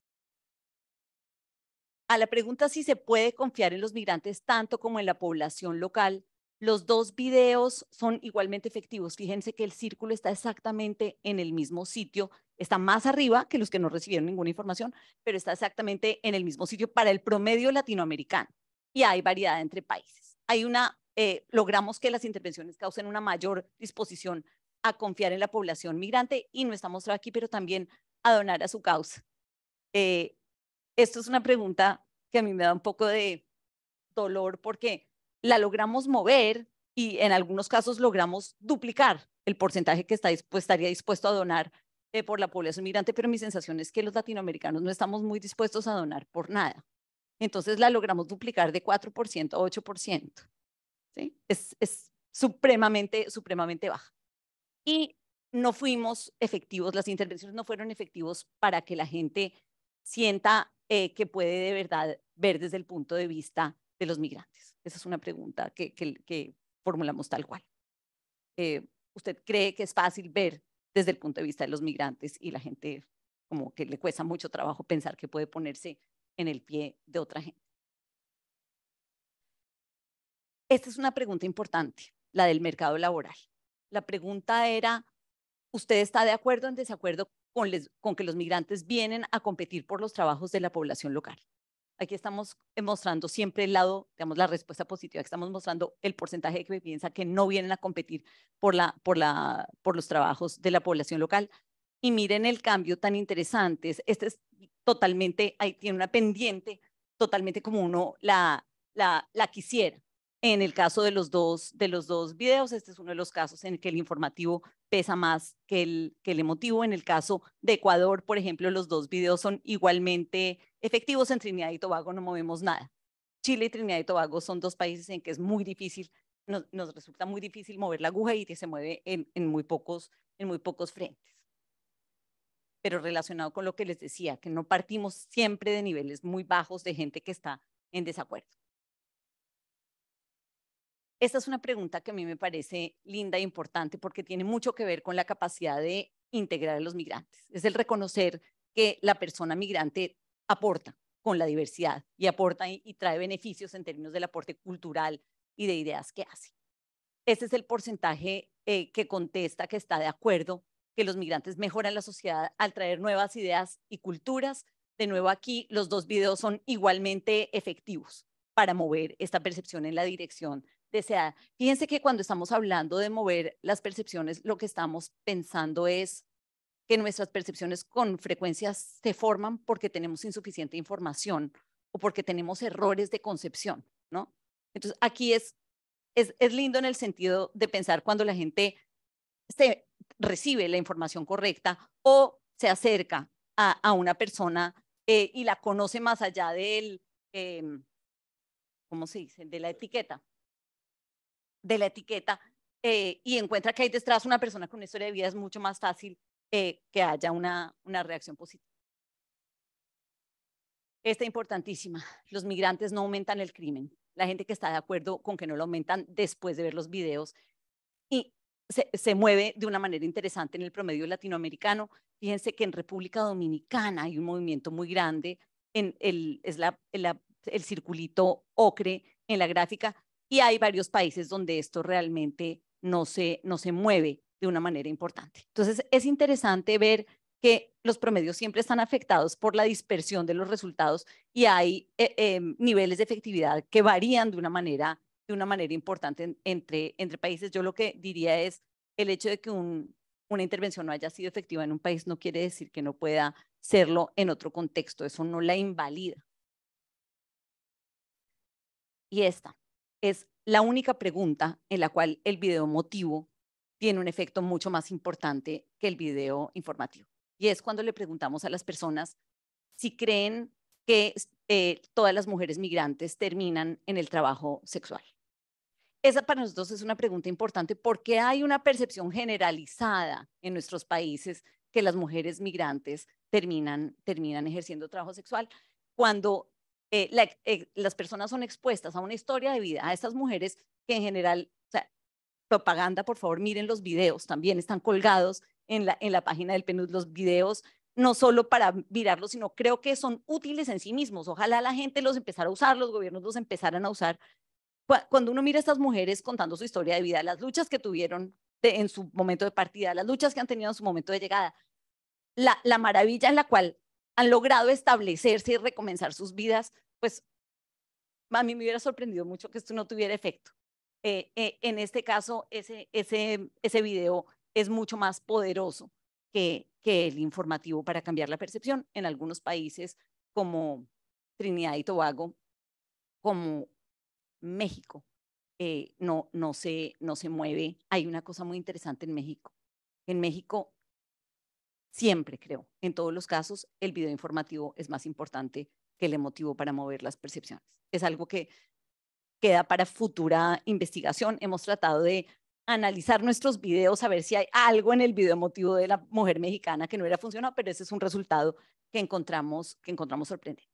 A la pregunta si se puede confiar en los migrantes tanto como en la población local, los dos videos son igualmente efectivos. Fíjense que el círculo está exactamente en el mismo sitio. Está más arriba que los que no recibieron ninguna información, pero está exactamente en el mismo sitio para el promedio latinoamericano. Y hay variedad entre países. Hay una, eh, logramos que las intervenciones causen una mayor disposición a confiar en la población migrante y no está mostrado aquí, pero también a donar a su causa. Eh, esto es una pregunta que a mí me da un poco de dolor porque la logramos mover y en algunos casos logramos duplicar el porcentaje que está, pues, estaría dispuesto a donar eh, por la población migrante, pero mi sensación es que los latinoamericanos no estamos muy dispuestos a donar por nada. Entonces la logramos duplicar de cuatro por ciento a ocho por ciento. ¿Sí? Es, es supremamente, supremamente baja. Y no fuimos efectivos, las intervenciones no fueron efectivos para que la gente sienta eh, que puede de verdad ver desde el punto de vista de los migrantes. Esa es una pregunta que, que, que formulamos tal cual. Eh, ¿Usted cree que es fácil ver desde el punto de vista de los migrantes y la gente como que le cuesta mucho trabajo pensar que puede ponerse en el pie de otra gente? Esta es una pregunta importante, la del mercado laboral. La pregunta era, ¿usted está de acuerdo o en desacuerdo con, les, con que los migrantes vienen a competir por los trabajos de la población local? Aquí estamos mostrando siempre el lado, digamos, la respuesta positiva, que estamos mostrando el porcentaje que piensa que no vienen a competir por, la, por, la, por los trabajos de la población local. Y miren el cambio tan interesante. Este es totalmente, ahí tiene una pendiente totalmente como uno la, la, la quisiera. En el caso de los, dos, de los dos videos, este es uno de los casos en el que el informativo pesa más que el, que el emotivo. En el caso de Ecuador, por ejemplo, los dos videos son igualmente efectivos. En Trinidad y Tobago no movemos nada. Chile y Trinidad y Tobago son dos países en que es muy difícil, nos, nos resulta muy difícil mover la aguja y que se mueve en, en, muy pocos, en muy pocos frentes. Pero relacionado con lo que les decía, que no partimos siempre de niveles muy bajos de gente que está en desacuerdo. Esta es una pregunta que a mí me parece linda e importante porque tiene mucho que ver con la capacidad de integrar a los migrantes. Es el reconocer que la persona migrante aporta con la diversidad y aporta y, y trae beneficios en términos del aporte cultural y de ideas que hace. Este es el porcentaje eh, que contesta que está de acuerdo que los migrantes mejoran la sociedad al traer nuevas ideas y culturas. De nuevo aquí los dos videos son igualmente efectivos para mover esta percepción en la dirección deseada. Fíjense que cuando estamos hablando de mover las percepciones, lo que estamos pensando es que nuestras percepciones con frecuencia se forman porque tenemos insuficiente información o porque tenemos errores de concepción, ¿no? Entonces, aquí es, es, es lindo en el sentido de pensar cuando la gente se recibe la información correcta o se acerca a, a una persona eh, y la conoce más allá del, eh, ¿cómo se dice?, de la etiqueta. de la etiqueta eh, y encuentra que hay detrás una persona con una historia de vida, es mucho más fácil eh, que haya una, una reacción positiva. Esta importantísima, los migrantes no aumentan el crimen. La gente que está de acuerdo con que no lo aumentan después de ver los videos y se, se mueve de una manera interesante en el promedio latinoamericano. Fíjense que en República Dominicana hay un movimiento muy grande, en el, es la, la, el circulito ocre en la gráfica, y hay varios países donde esto realmente no se, no se mueve de una manera importante. Entonces, es interesante ver que los promedios siempre están afectados por la dispersión de los resultados y hay eh, eh, niveles de efectividad que varían de una manera, de una manera importante en, entre, entre países. Yo lo que diría es el hecho de que un, una intervención no haya sido efectiva en un país no quiere decir que no pueda serlo en otro contexto. Eso no la invalida. Y esta es la única pregunta en la cual el video emotivo tiene un efecto mucho más importante que el video informativo. Y es cuando le preguntamos a las personas si creen que eh, todas las mujeres migrantes terminan en el trabajo sexual. Esa para nosotros es una pregunta importante porque hay una percepción generalizada en nuestros países que las mujeres migrantes terminan, terminan ejerciendo trabajo sexual cuando Eh, la, eh, las personas son expuestas a una historia de vida, a estas mujeres que en general, o sea, propaganda, por favor, miren los videos, también están colgados en la, en la página del P N U D los videos, no solo para mirarlos, sino creo que son útiles en sí mismos, ojalá la gente los empezara a usar, los gobiernos los empezaran a usar. Cuando uno mira a estas mujeres contando su historia de vida, las luchas que tuvieron de, en su momento de partida, las luchas que han tenido en su momento de llegada, la, la maravilla en la cual han logrado establecerse y recomenzar sus vidas, pues a mí me hubiera sorprendido mucho que esto no tuviera efecto. Eh, eh, en este caso, ese, ese, ese video es mucho más poderoso que, que el informativo para cambiar la percepción. En algunos países como Trinidad y Tobago, como México, eh, no, no, se, no se mueve. Hay una cosa muy interesante en México. En México siempre, creo, en todos los casos, el video informativo es más importante que el emotivo para mover las percepciones. Es algo que queda para futura investigación. Hemos tratado de analizar nuestros videos, a ver si hay algo en el video emotivo de la mujer mexicana que no hubiera funcionado, pero ese es un resultado que encontramos, que encontramos sorprendente.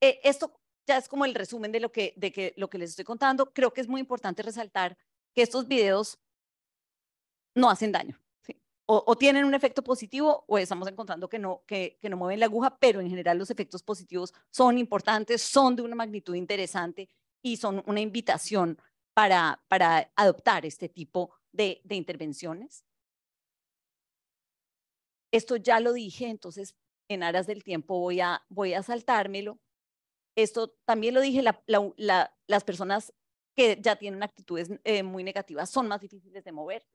Eh, esto ya es como el resumen de, lo que, de que, lo que les estoy contando. Creo que es muy importante resaltar que estos videos no hacen daño, ¿sí? o, o tienen un efecto positivo o estamos encontrando que no, que, que no mueven la aguja, pero en general los efectos positivos son importantes, son de una magnitud interesante y son una invitación para, para adoptar este tipo de, de intervenciones. Esto ya lo dije, entonces en aras del tiempo voy a, voy a saltármelo. Esto también lo dije, la, la, la, las personas que ya tienen actitudes eh, muy negativas son más difíciles de mover.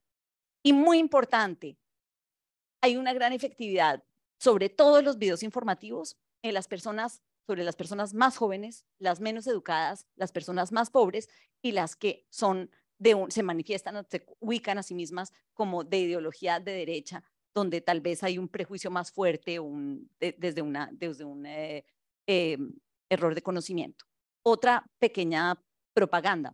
Y muy importante, hay una gran efectividad, sobre todo en los videos informativos, en las personas sobre las personas más jóvenes, las menos educadas, las personas más pobres y las que son de un, se manifiestan, se ubican a sí mismas como de ideología de derecha, donde tal vez hay un prejuicio más fuerte un, de, desde, una, desde un eh, eh, error de conocimiento. Otra pequeña propaganda.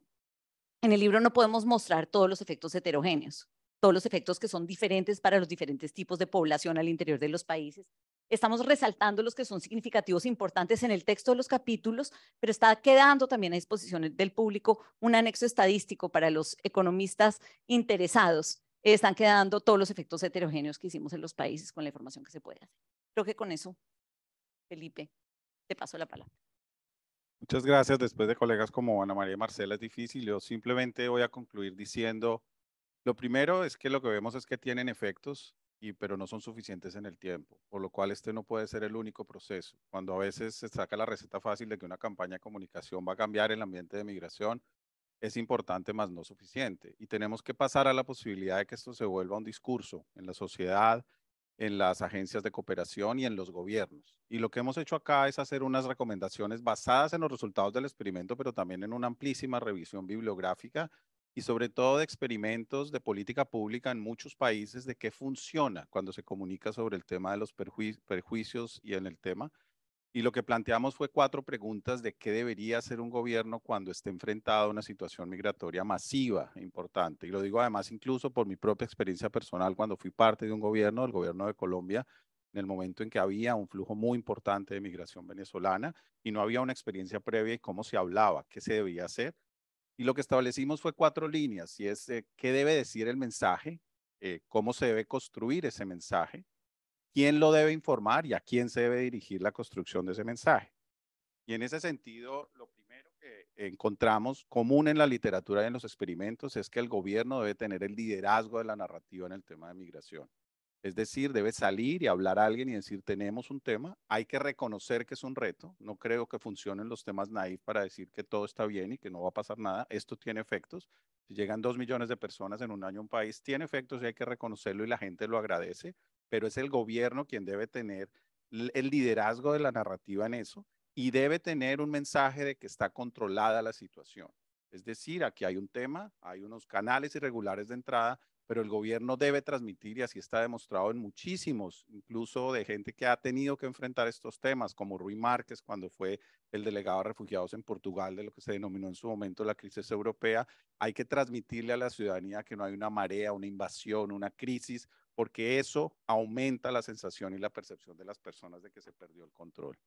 En el libro no podemos mostrar todos los efectos heterogéneos, todos los efectos que son diferentes para los diferentes tipos de población al interior de los países. Estamos resaltando los que son significativos, importantes en el texto de los capítulos, pero está quedando también a disposición del público un anexo estadístico para los economistas interesados. Están quedando todos los efectos heterogéneos que hicimos en los países con la información que se puede hacer. Creo que con eso, Felipe, te paso la palabra. Muchas gracias. Después de colegas como Ana María y Marcela, es difícil. Yo simplemente voy a concluir diciendo, lo primero es que lo que vemos es que tienen efectos, Y, pero no son suficientes en el tiempo, por lo cual este no puede ser el único proceso. Cuando a veces se saca la receta fácil de que una campaña de comunicación va a cambiar el ambiente de migración, es importante, mas no suficiente. Y tenemos que pasar a la posibilidad de que esto se vuelva un discurso en la sociedad, en las agencias de cooperación y en los gobiernos. Y lo que hemos hecho acá es hacer unas recomendaciones basadas en los resultados del experimento, pero también en una amplísima revisión bibliográfica y sobre todo de experimentos de política pública en muchos países de qué funciona cuando se comunica sobre el tema de los perju- perjuicios y en el tema. Y lo que planteamos fue cuatro preguntas de qué debería hacer un gobierno cuando esté enfrentado a una situación migratoria masiva e importante. Y lo digo además incluso por mi propia experiencia personal cuando fui parte de un gobierno, el gobierno de Colombia, en el momento en que había un flujo muy importante de migración venezolana y no había una experiencia previa y cómo se hablaba, qué se debía hacer. Y lo que establecimos fue cuatro líneas, y es eh, qué debe decir el mensaje, eh, cómo se debe construir ese mensaje, quién lo debe informar y a quién se debe dirigir la construcción de ese mensaje. Y en ese sentido, lo primero que encontramos común en la literatura y en los experimentos es que el gobierno debe tener el liderazgo de la narrativa en el tema de migración. Es decir, debe salir y hablar a alguien y decir, tenemos un tema, hay que reconocer que es un reto, no creo que funcionen los temas naif para decir que todo está bien y que no va a pasar nada, esto tiene efectos, si llegan dos millones de personas en un año a un país, tiene efectos y hay que reconocerlo y la gente lo agradece, pero es el gobierno quien debe tener el liderazgo de la narrativa en eso y debe tener un mensaje de que está controlada la situación. Es decir, aquí hay un tema, hay unos canales irregulares de entrada, pero el gobierno debe transmitir, y así está demostrado en muchísimos, incluso de gente que ha tenido que enfrentar estos temas, como Rui Márquez, cuando fue el delegado de refugiados en Portugal, de lo que se denominó en su momento la crisis europea, hay que transmitirle a la ciudadanía que no hay una marea, una invasión, una crisis, porque eso aumenta la sensación y la percepción de las personas de que se perdió el control.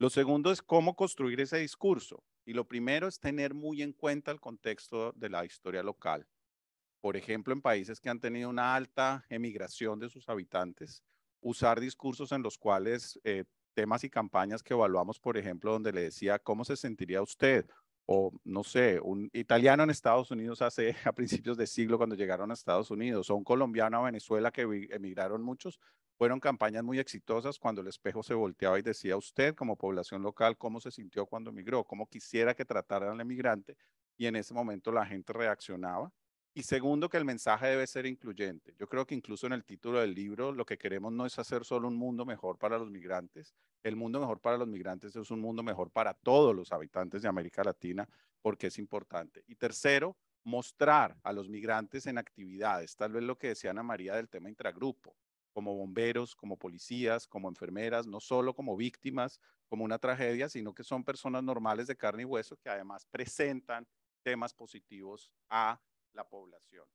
Lo segundo es cómo construir ese discurso, y lo primero es tener muy en cuenta el contexto de la historia local. Por ejemplo, en países que han tenido una alta emigración de sus habitantes, usar discursos en los cuales eh, temas y campañas que evaluamos, por ejemplo, donde le decía, ¿cómo se sentiría usted? O, no sé, un italiano en Estados Unidos hace a principios de siglo cuando llegaron a Estados Unidos, o un colombiano a Venezuela que emigraron muchos, fueron campañas muy exitosas cuando el espejo se volteaba y decía, usted como población local, ¿cómo se sintió cuando emigró? ¿Cómo quisiera que trataran al emigrante? Y en ese momento la gente reaccionaba. Y segundo, que el mensaje debe ser incluyente. Yo creo que incluso en el título del libro lo que queremos no es hacer solo un mundo mejor para los migrantes. El mundo mejor para los migrantes es un mundo mejor para todos los habitantes de América Latina, porque es importante. Y tercero, mostrar a los migrantes en actividades, tal vez lo que decía Ana María del tema intragrupo, como bomberos, como policías, como enfermeras, no solo como víctimas, como una tragedia, sino que son personas normales de carne y hueso que además presentan temas positivos a la población.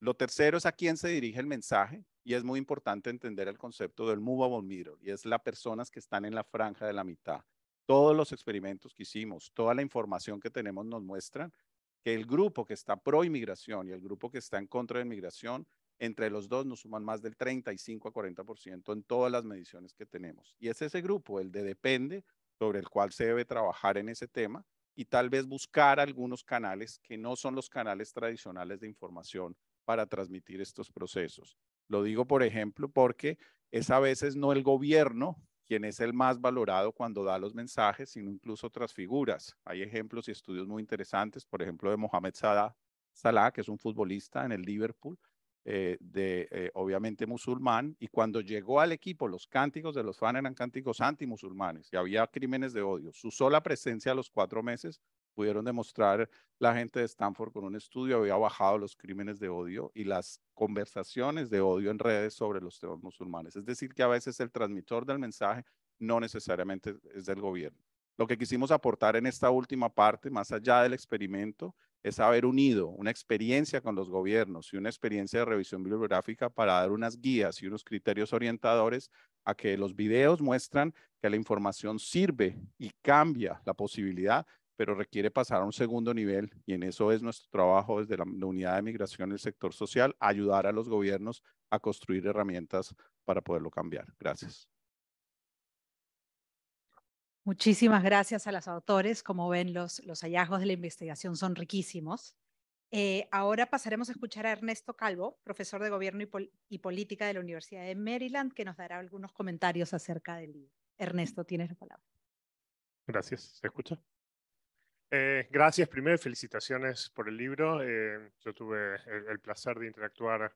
Lo tercero es a quién se dirige el mensaje, y es muy importante entender el concepto del movable middle, y es las personas que están en la franja de la mitad. Todos los experimentos que hicimos, toda la información que tenemos nos muestran que el grupo que está pro inmigración y el grupo que está en contra de inmigración, entre los dos nos suman más del treinta y cinco a cuarenta por ciento en todas las mediciones que tenemos. Y es ese grupo, el de depende, sobre el cual se debe trabajar en ese tema, y tal vez buscar algunos canales que no son los canales tradicionales de información para transmitir estos procesos. Lo digo, por ejemplo, porque es a veces no el gobierno quien es el más valorado cuando da los mensajes, sino incluso otras figuras. Hay ejemplos y estudios muy interesantes, por ejemplo, de Mohamed Salah, Salah que es un futbolista en el Liverpool, eh, de, eh, obviamente musulmán, y cuando llegó al equipo, los cánticos de los fans eran cánticos antimusulmanes, y había crímenes de odio. Su sola presencia a los cuatro meses, pudieron demostrar la gente de Stanford con un estudio, había bajado los crímenes de odio y las conversaciones de odio en redes sobre los temas musulmanes. Es decir, que a veces el transmisor del mensaje no necesariamente es del gobierno. Lo que quisimos aportar en esta última parte, más allá del experimento, es haber unido una experiencia con los gobiernos y una experiencia de revisión bibliográfica para dar unas guías y unos criterios orientadores a que los videos muestran que la información sirve y cambia la posibilidad, pero requiere pasar a un segundo nivel, y en eso es nuestro trabajo desde la, la unidad de migración y el sector social, ayudar a los gobiernos a construir herramientas para poderlo cambiar. Gracias. Muchísimas gracias a los autores. Como ven, los, los hallazgos de la investigación son riquísimos. Eh, ahora pasaremos a escuchar a Ernesto Calvo, profesor de Gobierno y, Pol y Política de la Universidad de Maryland, que nos dará algunos comentarios acerca del libro. Ernesto, tienes la palabra. Gracias. ¿Se escucha? Eh, gracias. Primero, felicitaciones por el libro. Eh, yo tuve el, el placer de interactuar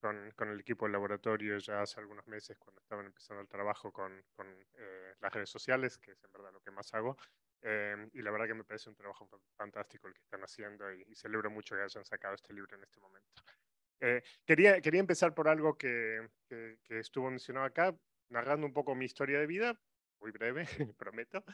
con, con el equipo del laboratorio ya hace algunos meses cuando estaban empezando el trabajo con, con eh, las redes sociales, que es en verdad lo que más hago. Eh, y la verdad que me parece un trabajo fantástico el que están haciendo, y, y celebro mucho que hayan sacado este libro en este momento. Eh, quería, quería empezar por algo que, que, que estuvo mencionado acá, narrando un poco mi historia de vida, muy breve, prometo.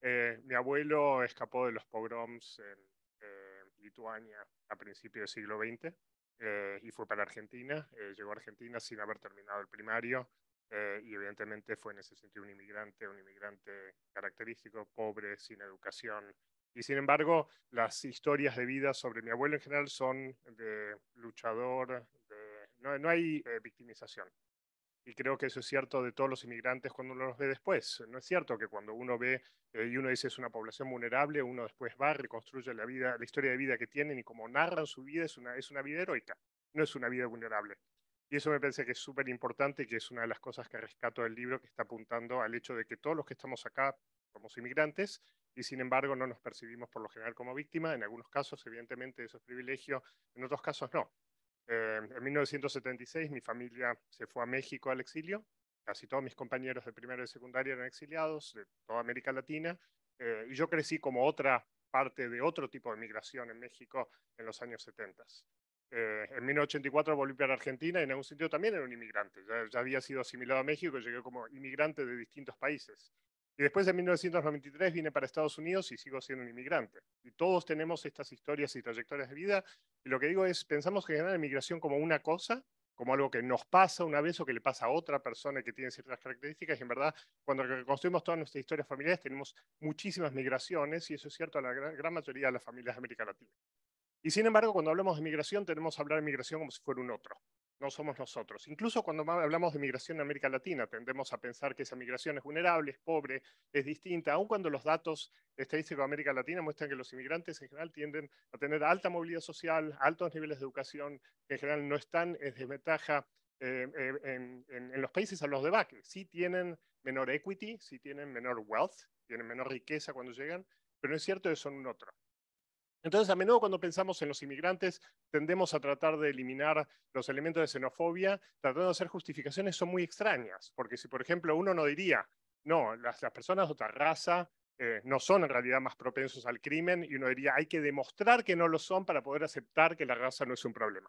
Eh, mi abuelo escapó de los pogroms en eh, Lituania a principios del siglo veinte eh, y fue para Argentina. Eh, llegó a Argentina sin haber terminado el primario eh, y evidentemente fue en ese sentido un inmigrante, un inmigrante característico, pobre, sin educación. Y sin embargo, las historias de vida sobre mi abuelo en general son de luchador, de, no, no hay eh, victimización. Y creo que eso es cierto de todos los inmigrantes cuando uno los ve después. No es cierto que cuando uno ve eh, y uno dice es una población vulnerable, uno después va, reconstruye la vida, la historia de vida que tienen y como narran su vida es una, es una vida heroica, no es una vida vulnerable. Y eso me parece que es súper importante y que es una de las cosas que rescato del libro, que está apuntando al hecho de que todos los que estamos acá somos inmigrantes y sin embargo no nos percibimos por lo general como víctimas. En algunos casos, evidentemente, eso es privilegio, en otros casos no. Eh, en mil novecientos setenta y seis mi familia se fue a México al exilio, casi todos mis compañeros de primero y secundaria eran exiliados de toda América Latina, eh, y yo crecí como otra parte de otro tipo de migración en México en los años setenta. Eh, en mil novecientos ochenta y cuatro volví para Argentina y en algún sentido también era un inmigrante, ya, ya había sido asimilado a México y llegué como inmigrante de distintos países. Y después de mil novecientos noventa y tres vine para Estados Unidos y sigo siendo un inmigrante. Y todos tenemos estas historias y trayectorias de vida. Y lo que digo es, pensamos que generar la migración como una cosa, como algo que nos pasa una vez o que le pasa a otra persona que tiene ciertas características. Y en verdad, cuando reconstruimos todas nuestras historias familiares, tenemos muchísimas migraciones, y eso es cierto a la gran, gran mayoría de las familias de América Latina. Y sin embargo, cuando hablamos de migración, tenemos que hablar de migración como si fuera un otro. No somos nosotros. Incluso cuando hablamos de migración en América Latina, tendemos a pensar que esa migración es vulnerable, es pobre, es distinta, aun cuando los datos estadísticos de América Latina muestran que los inmigrantes en general tienden a tener alta movilidad social, altos niveles de educación, que en general no están en desventaja eh, en, en, en los países a los de back. Sí tienen menor equity, sí tienen menor wealth, tienen menor riqueza cuando llegan, pero no es cierto que son un otro. Entonces, a menudo cuando pensamos en los inmigrantes, tendemos a tratar de eliminar los elementos de xenofobia, tratando de hacer justificaciones son muy extrañas, porque si, por ejemplo, uno no diría, no, las, las personas de otra raza eh, no son en realidad más propensos al crimen, y uno diría, hay que demostrar que no lo son para poder aceptar que la raza no es un problema,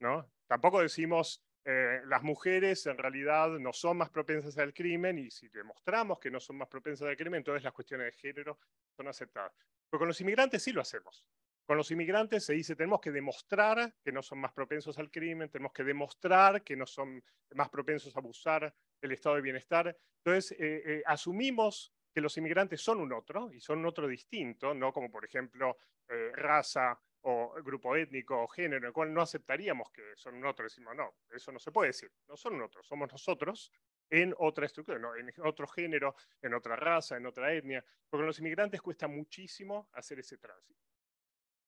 ¿no? Tampoco decimos, eh, las mujeres en realidad no son más propensas al crimen, y si demostramos que no son más propensas al crimen, entonces las cuestiones de género son aceptadas. Pero con los inmigrantes sí lo hacemos. Con los inmigrantes se dice, tenemos que demostrar que no son más propensos al crimen, tenemos que demostrar que no son más propensos a abusar del estado de bienestar. Entonces, eh, eh, asumimos que los inmigrantes son un otro, y son un otro distinto, no como, por ejemplo, eh, raza o grupo étnico o género, en el cual no aceptaríamos que son un otro. Decimos, no, eso no se puede decir, no son un otro, somos nosotros, en otra estructura, ¿no? En otro género, en otra raza, en otra etnia, porque a los inmigrantes cuesta muchísimo hacer ese tránsito.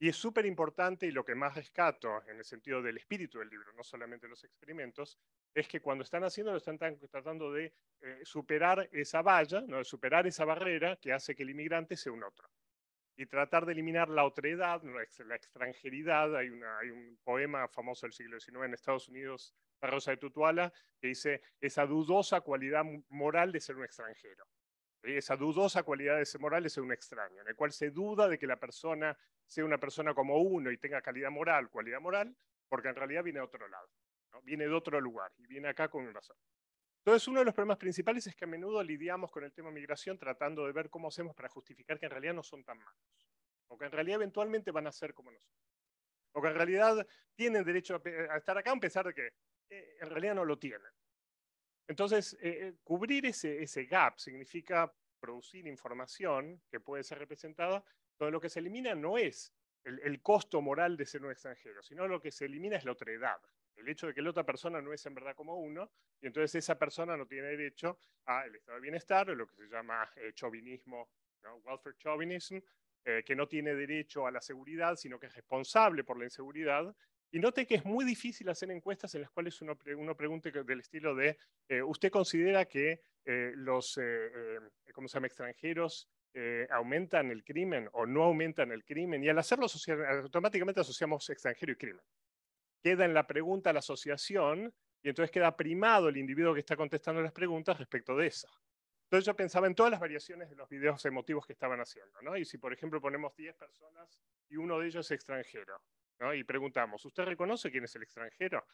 Y es súper importante, y lo que más rescato en el sentido del espíritu del libro, no solamente los experimentos, es que cuando están haciendo lo están tratando de eh, superar esa valla, ¿no? De superar esa barrera que hace que el inmigrante sea un otro. Y tratar de eliminar la otredad, la extranjeridad. Hay, una, hay un poema famoso del siglo diecinueve en Estados Unidos, La Rosa de Tutuala, que dice esa dudosa cualidad moral de ser un extranjero, esa dudosa cualidad de ser moral de ser un extraño, en el cual se duda de que la persona sea una persona como uno y tenga calidad moral, cualidad moral, porque en realidad viene de otro lado, ¿no? Viene de otro lugar y viene acá con razón. Entonces, uno de los problemas principales es que a menudo lidiamos con el tema migración tratando de ver cómo hacemos para justificar que en realidad no son tan malos, o que en realidad eventualmente van a ser como nosotros, o que en realidad tienen derecho a, a estar acá a pesar de que eh, en realidad no lo tienen. Entonces, eh, cubrir ese, ese gap significa producir información que puede ser representada, donde lo que se elimina no es el, el costo moral de ser un extranjero, sino lo que se elimina es la otredad. El hecho de que la otra persona no es en verdad como uno, y entonces esa persona no tiene derecho al estado de bienestar, o lo que se llama eh, chauvinismo, ¿no? Welfare chauvinism, eh, que no tiene derecho a la seguridad, sino que es responsable por la inseguridad. Y note que es muy difícil hacer encuestas en las cuales uno, pre uno pregunte del estilo de, eh, ¿usted considera que eh, los eh, eh, ¿cómo se llama? extranjeros eh, aumentan el crimen o no aumentan el crimen? Y al hacerlo automáticamente asociamos extranjero y crimen. Queda en la pregunta la asociación, y entonces queda primado el individuo que está contestando las preguntas respecto de eso. Entonces yo pensaba en todas las variaciones de los videos emotivos que estaban haciendo, ¿no? Y si, por ejemplo, ponemos diez personas y uno de ellos es extranjero, ¿no? Y preguntamos, ¿usted reconoce quién es el extranjero?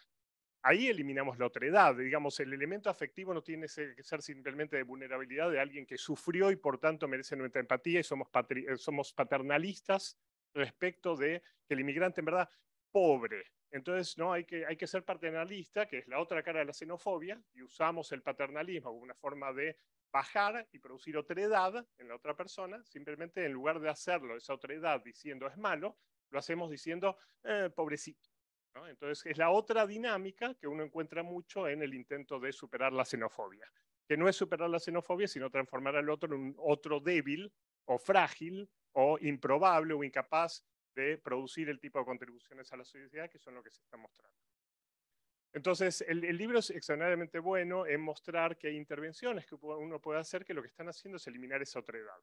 Ahí eliminamos la otredad, digamos, el elemento afectivo no tiene que ser simplemente de vulnerabilidad de alguien que sufrió y por tanto merece nuestra empatía, y somos, patri somos paternalistas respecto de que el inmigrante en verdad pobre. Entonces, ¿no? hay, que, hay que ser paternalista, que es la otra cara de la xenofobia, y usamos el paternalismo como una forma de bajar y producir otredad en la otra persona. Simplemente, en lugar de hacerlo, esa otredad diciendo es malo, lo hacemos diciendo eh, pobrecito, ¿no? Entonces, es la otra dinámica que uno encuentra mucho en el intento de superar la xenofobia, que no es superar la xenofobia, sino transformar al otro en un otro débil o frágil o improbable o incapaz de producir el tipo de contribuciones a la sociedad que son lo que se está mostrando. Entonces, el, el libro es extraordinariamente bueno en mostrar que hay intervenciones que uno puede hacer que lo que están haciendo es eliminar esa otredad.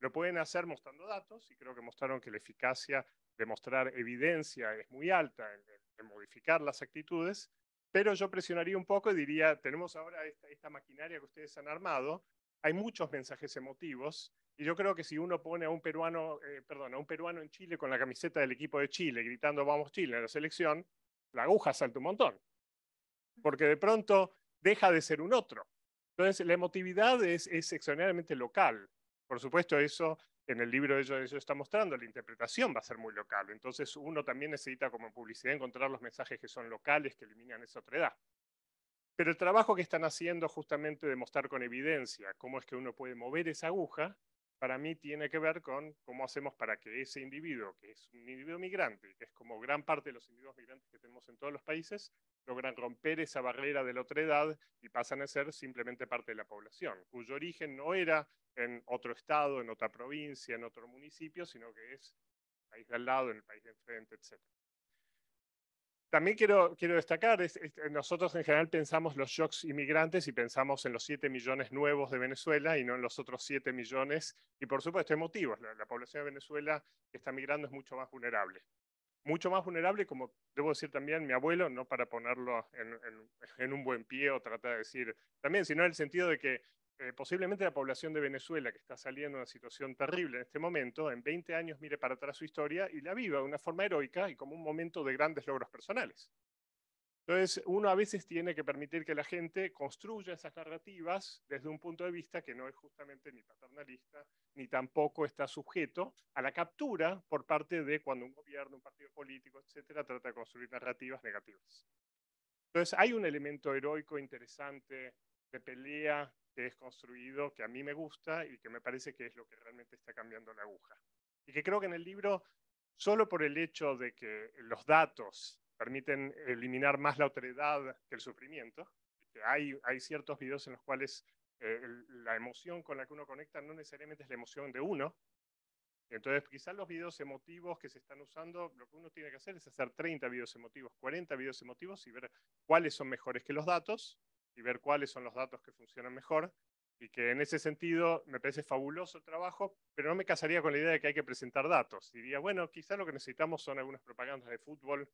Lo pueden hacer mostrando datos, y creo que mostraron que la eficacia de mostrar evidencia es muy alta en, en modificar las actitudes, pero yo presionaría un poco y diría, tenemos ahora esta, esta maquinaria que ustedes han armado, hay muchos mensajes emotivos. Y yo creo que si uno pone a un peruano, eh, perdón, a un peruano en Chile con la camiseta del equipo de Chile, gritando vamos Chile en la selección, la aguja salta un montón. Porque de pronto deja de ser un otro. Entonces la emotividad es, es extraordinariamente local. Por supuesto eso, en el libro ellos, ellos están mostrando, la interpretación va a ser muy local. Entonces uno también necesita como en publicidad encontrar los mensajes que son locales, que eliminan esa otredad. Pero el trabajo que están haciendo justamente de mostrar con evidencia cómo es que uno puede mover esa aguja, para mí tiene que ver con cómo hacemos para que ese individuo, que es un individuo migrante, que es como gran parte de los individuos migrantes que tenemos en todos los países, logran romper esa barrera de la otredad y pasan a ser simplemente parte de la población, cuyo origen no era en otro estado, en otra provincia, en otro municipio, sino que es en el país de al lado, en el país de enfrente, etcétera. También quiero, quiero destacar, es, es, nosotros en general pensamos los shocks inmigrantes y pensamos en los siete millones nuevos de Venezuela y no en los otros siete millones, y por supuesto hay motivos, la, la población de Venezuela que está migrando es mucho más vulnerable. Mucho más vulnerable, como debo decir también mi abuelo, no para ponerlo en, en, en un buen pie o tratar de decir también, sino en el sentido de que eh, posiblemente la población de Venezuela que está saliendo de una situación terrible en este momento, en veinte años mire para atrás su historia y la viva de una forma heroica y como un momento de grandes logros personales. Entonces uno a veces tiene que permitir que la gente construya esas narrativas desde un punto de vista que no es justamente ni paternalista, ni tampoco está sujeto a la captura por parte de cuando un gobierno, un partido político, etcétera, trata de construir narrativas negativas. Entonces hay un elemento heroico interesante de pelea que es construido, que a mí me gusta y que me parece que es lo que realmente está cambiando la aguja. Y que creo que en el libro, solo por el hecho de que los datos permiten eliminar más la autoridad que el sufrimiento. Hay, hay ciertos videos en los cuales eh, la emoción con la que uno conecta no necesariamente es la emoción de uno. Entonces, quizás los videos emotivos que se están usando, lo que uno tiene que hacer es hacer treinta videos emotivos, cuarenta videos emotivos y ver cuáles son mejores que los datos y ver cuáles son los datos que funcionan mejor. Y que en ese sentido me parece fabuloso el trabajo, pero no me casaría con la idea de que hay que presentar datos. Diría, bueno, quizás lo que necesitamos son algunas propagandas de fútbol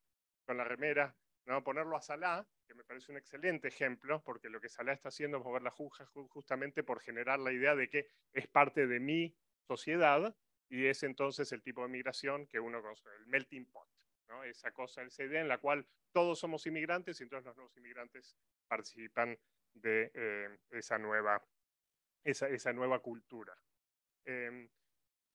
con la remera, ¿no? Ponerlo a Salah, que me parece un excelente ejemplo, porque lo que Salah está haciendo es mover la aguja justamente por generar la idea de que es parte de mi sociedad, y es entonces el tipo de migración que uno conoce, el melting pot, ¿no? Esa cosa, esa idea en la cual todos somos inmigrantes, y entonces los nuevos inmigrantes participan de eh, esa, nueva, esa, esa nueva cultura. Eh,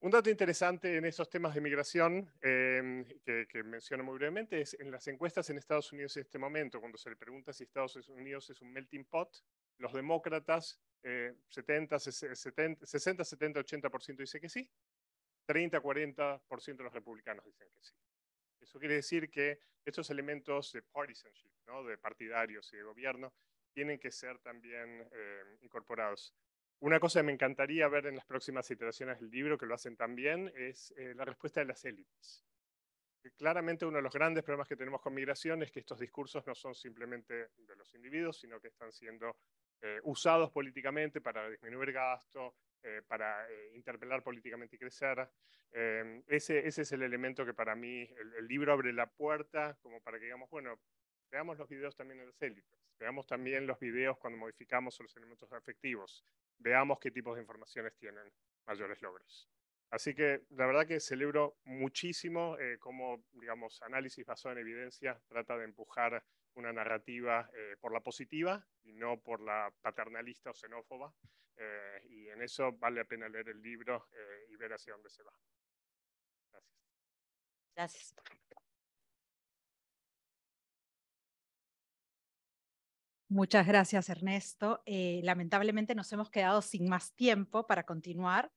Un dato interesante en esos temas de migración, eh, que, que menciono muy brevemente, es en las encuestas en Estados Unidos en este momento, cuando se le pregunta si Estados Unidos es un melting pot, los demócratas, eh, sesenta, setenta, ochenta por ciento dice que sí, treinta, cuarenta por ciento de los republicanos dicen que sí. Eso quiere decir que estos elementos de partisanship, ¿no? De partidarios y de gobierno, tienen que ser también eh, incorporados. Una cosa que me encantaría ver en las próximas iteraciones del libro, que lo hacen también, es eh, la respuesta de las élites. Que claramente uno de los grandes problemas que tenemos con migración es que estos discursos no son simplemente de los individuos, sino que están siendo eh, usados políticamente para disminuir gasto, eh, para eh, interpelar políticamente y crecer. Eh, ese, ese es el elemento que para mí el, el libro abre la puerta como para que digamos, bueno, veamos los videos también en las élites, veamos también los videos cuando modificamos los elementos afectivos, veamos qué tipos de informaciones tienen mayores logros. Así que la verdad que celebro muchísimo eh, cómo, digamos, análisis basado en evidencia trata de empujar una narrativa eh, por la positiva y no por la paternalista o xenófoba. Eh, y en eso vale la pena leer el libro eh, y ver hacia dónde se va. Gracias. Gracias. Muchas gracias, Ernesto. Eh, lamentablemente nos hemos quedado sin más tiempo para continuar.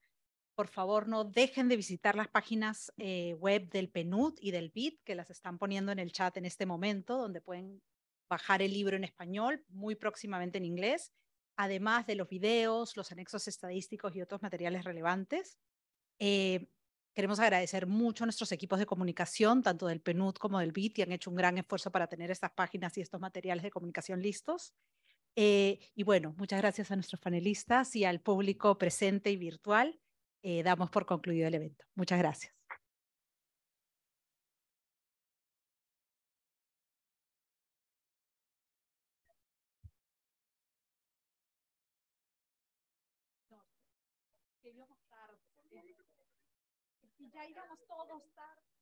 Por favor, no dejen de visitar las páginas eh, web del P N U D y del B I D, que las están poniendo en el chat en este momento, donde pueden bajar el libro en español, muy próximamente en inglés, además de los videos, los anexos estadísticos y otros materiales relevantes. Eh, Queremos agradecer mucho a nuestros equipos de comunicación, tanto del P N U D como del B I D, que han hecho un gran esfuerzo para tener estas páginas y estos materiales de comunicación listos. Eh, y bueno, muchas gracias a nuestros panelistas y al público presente y virtual. Eh, damos por concluido el evento. Muchas gracias. Ya íbamos todos tarde.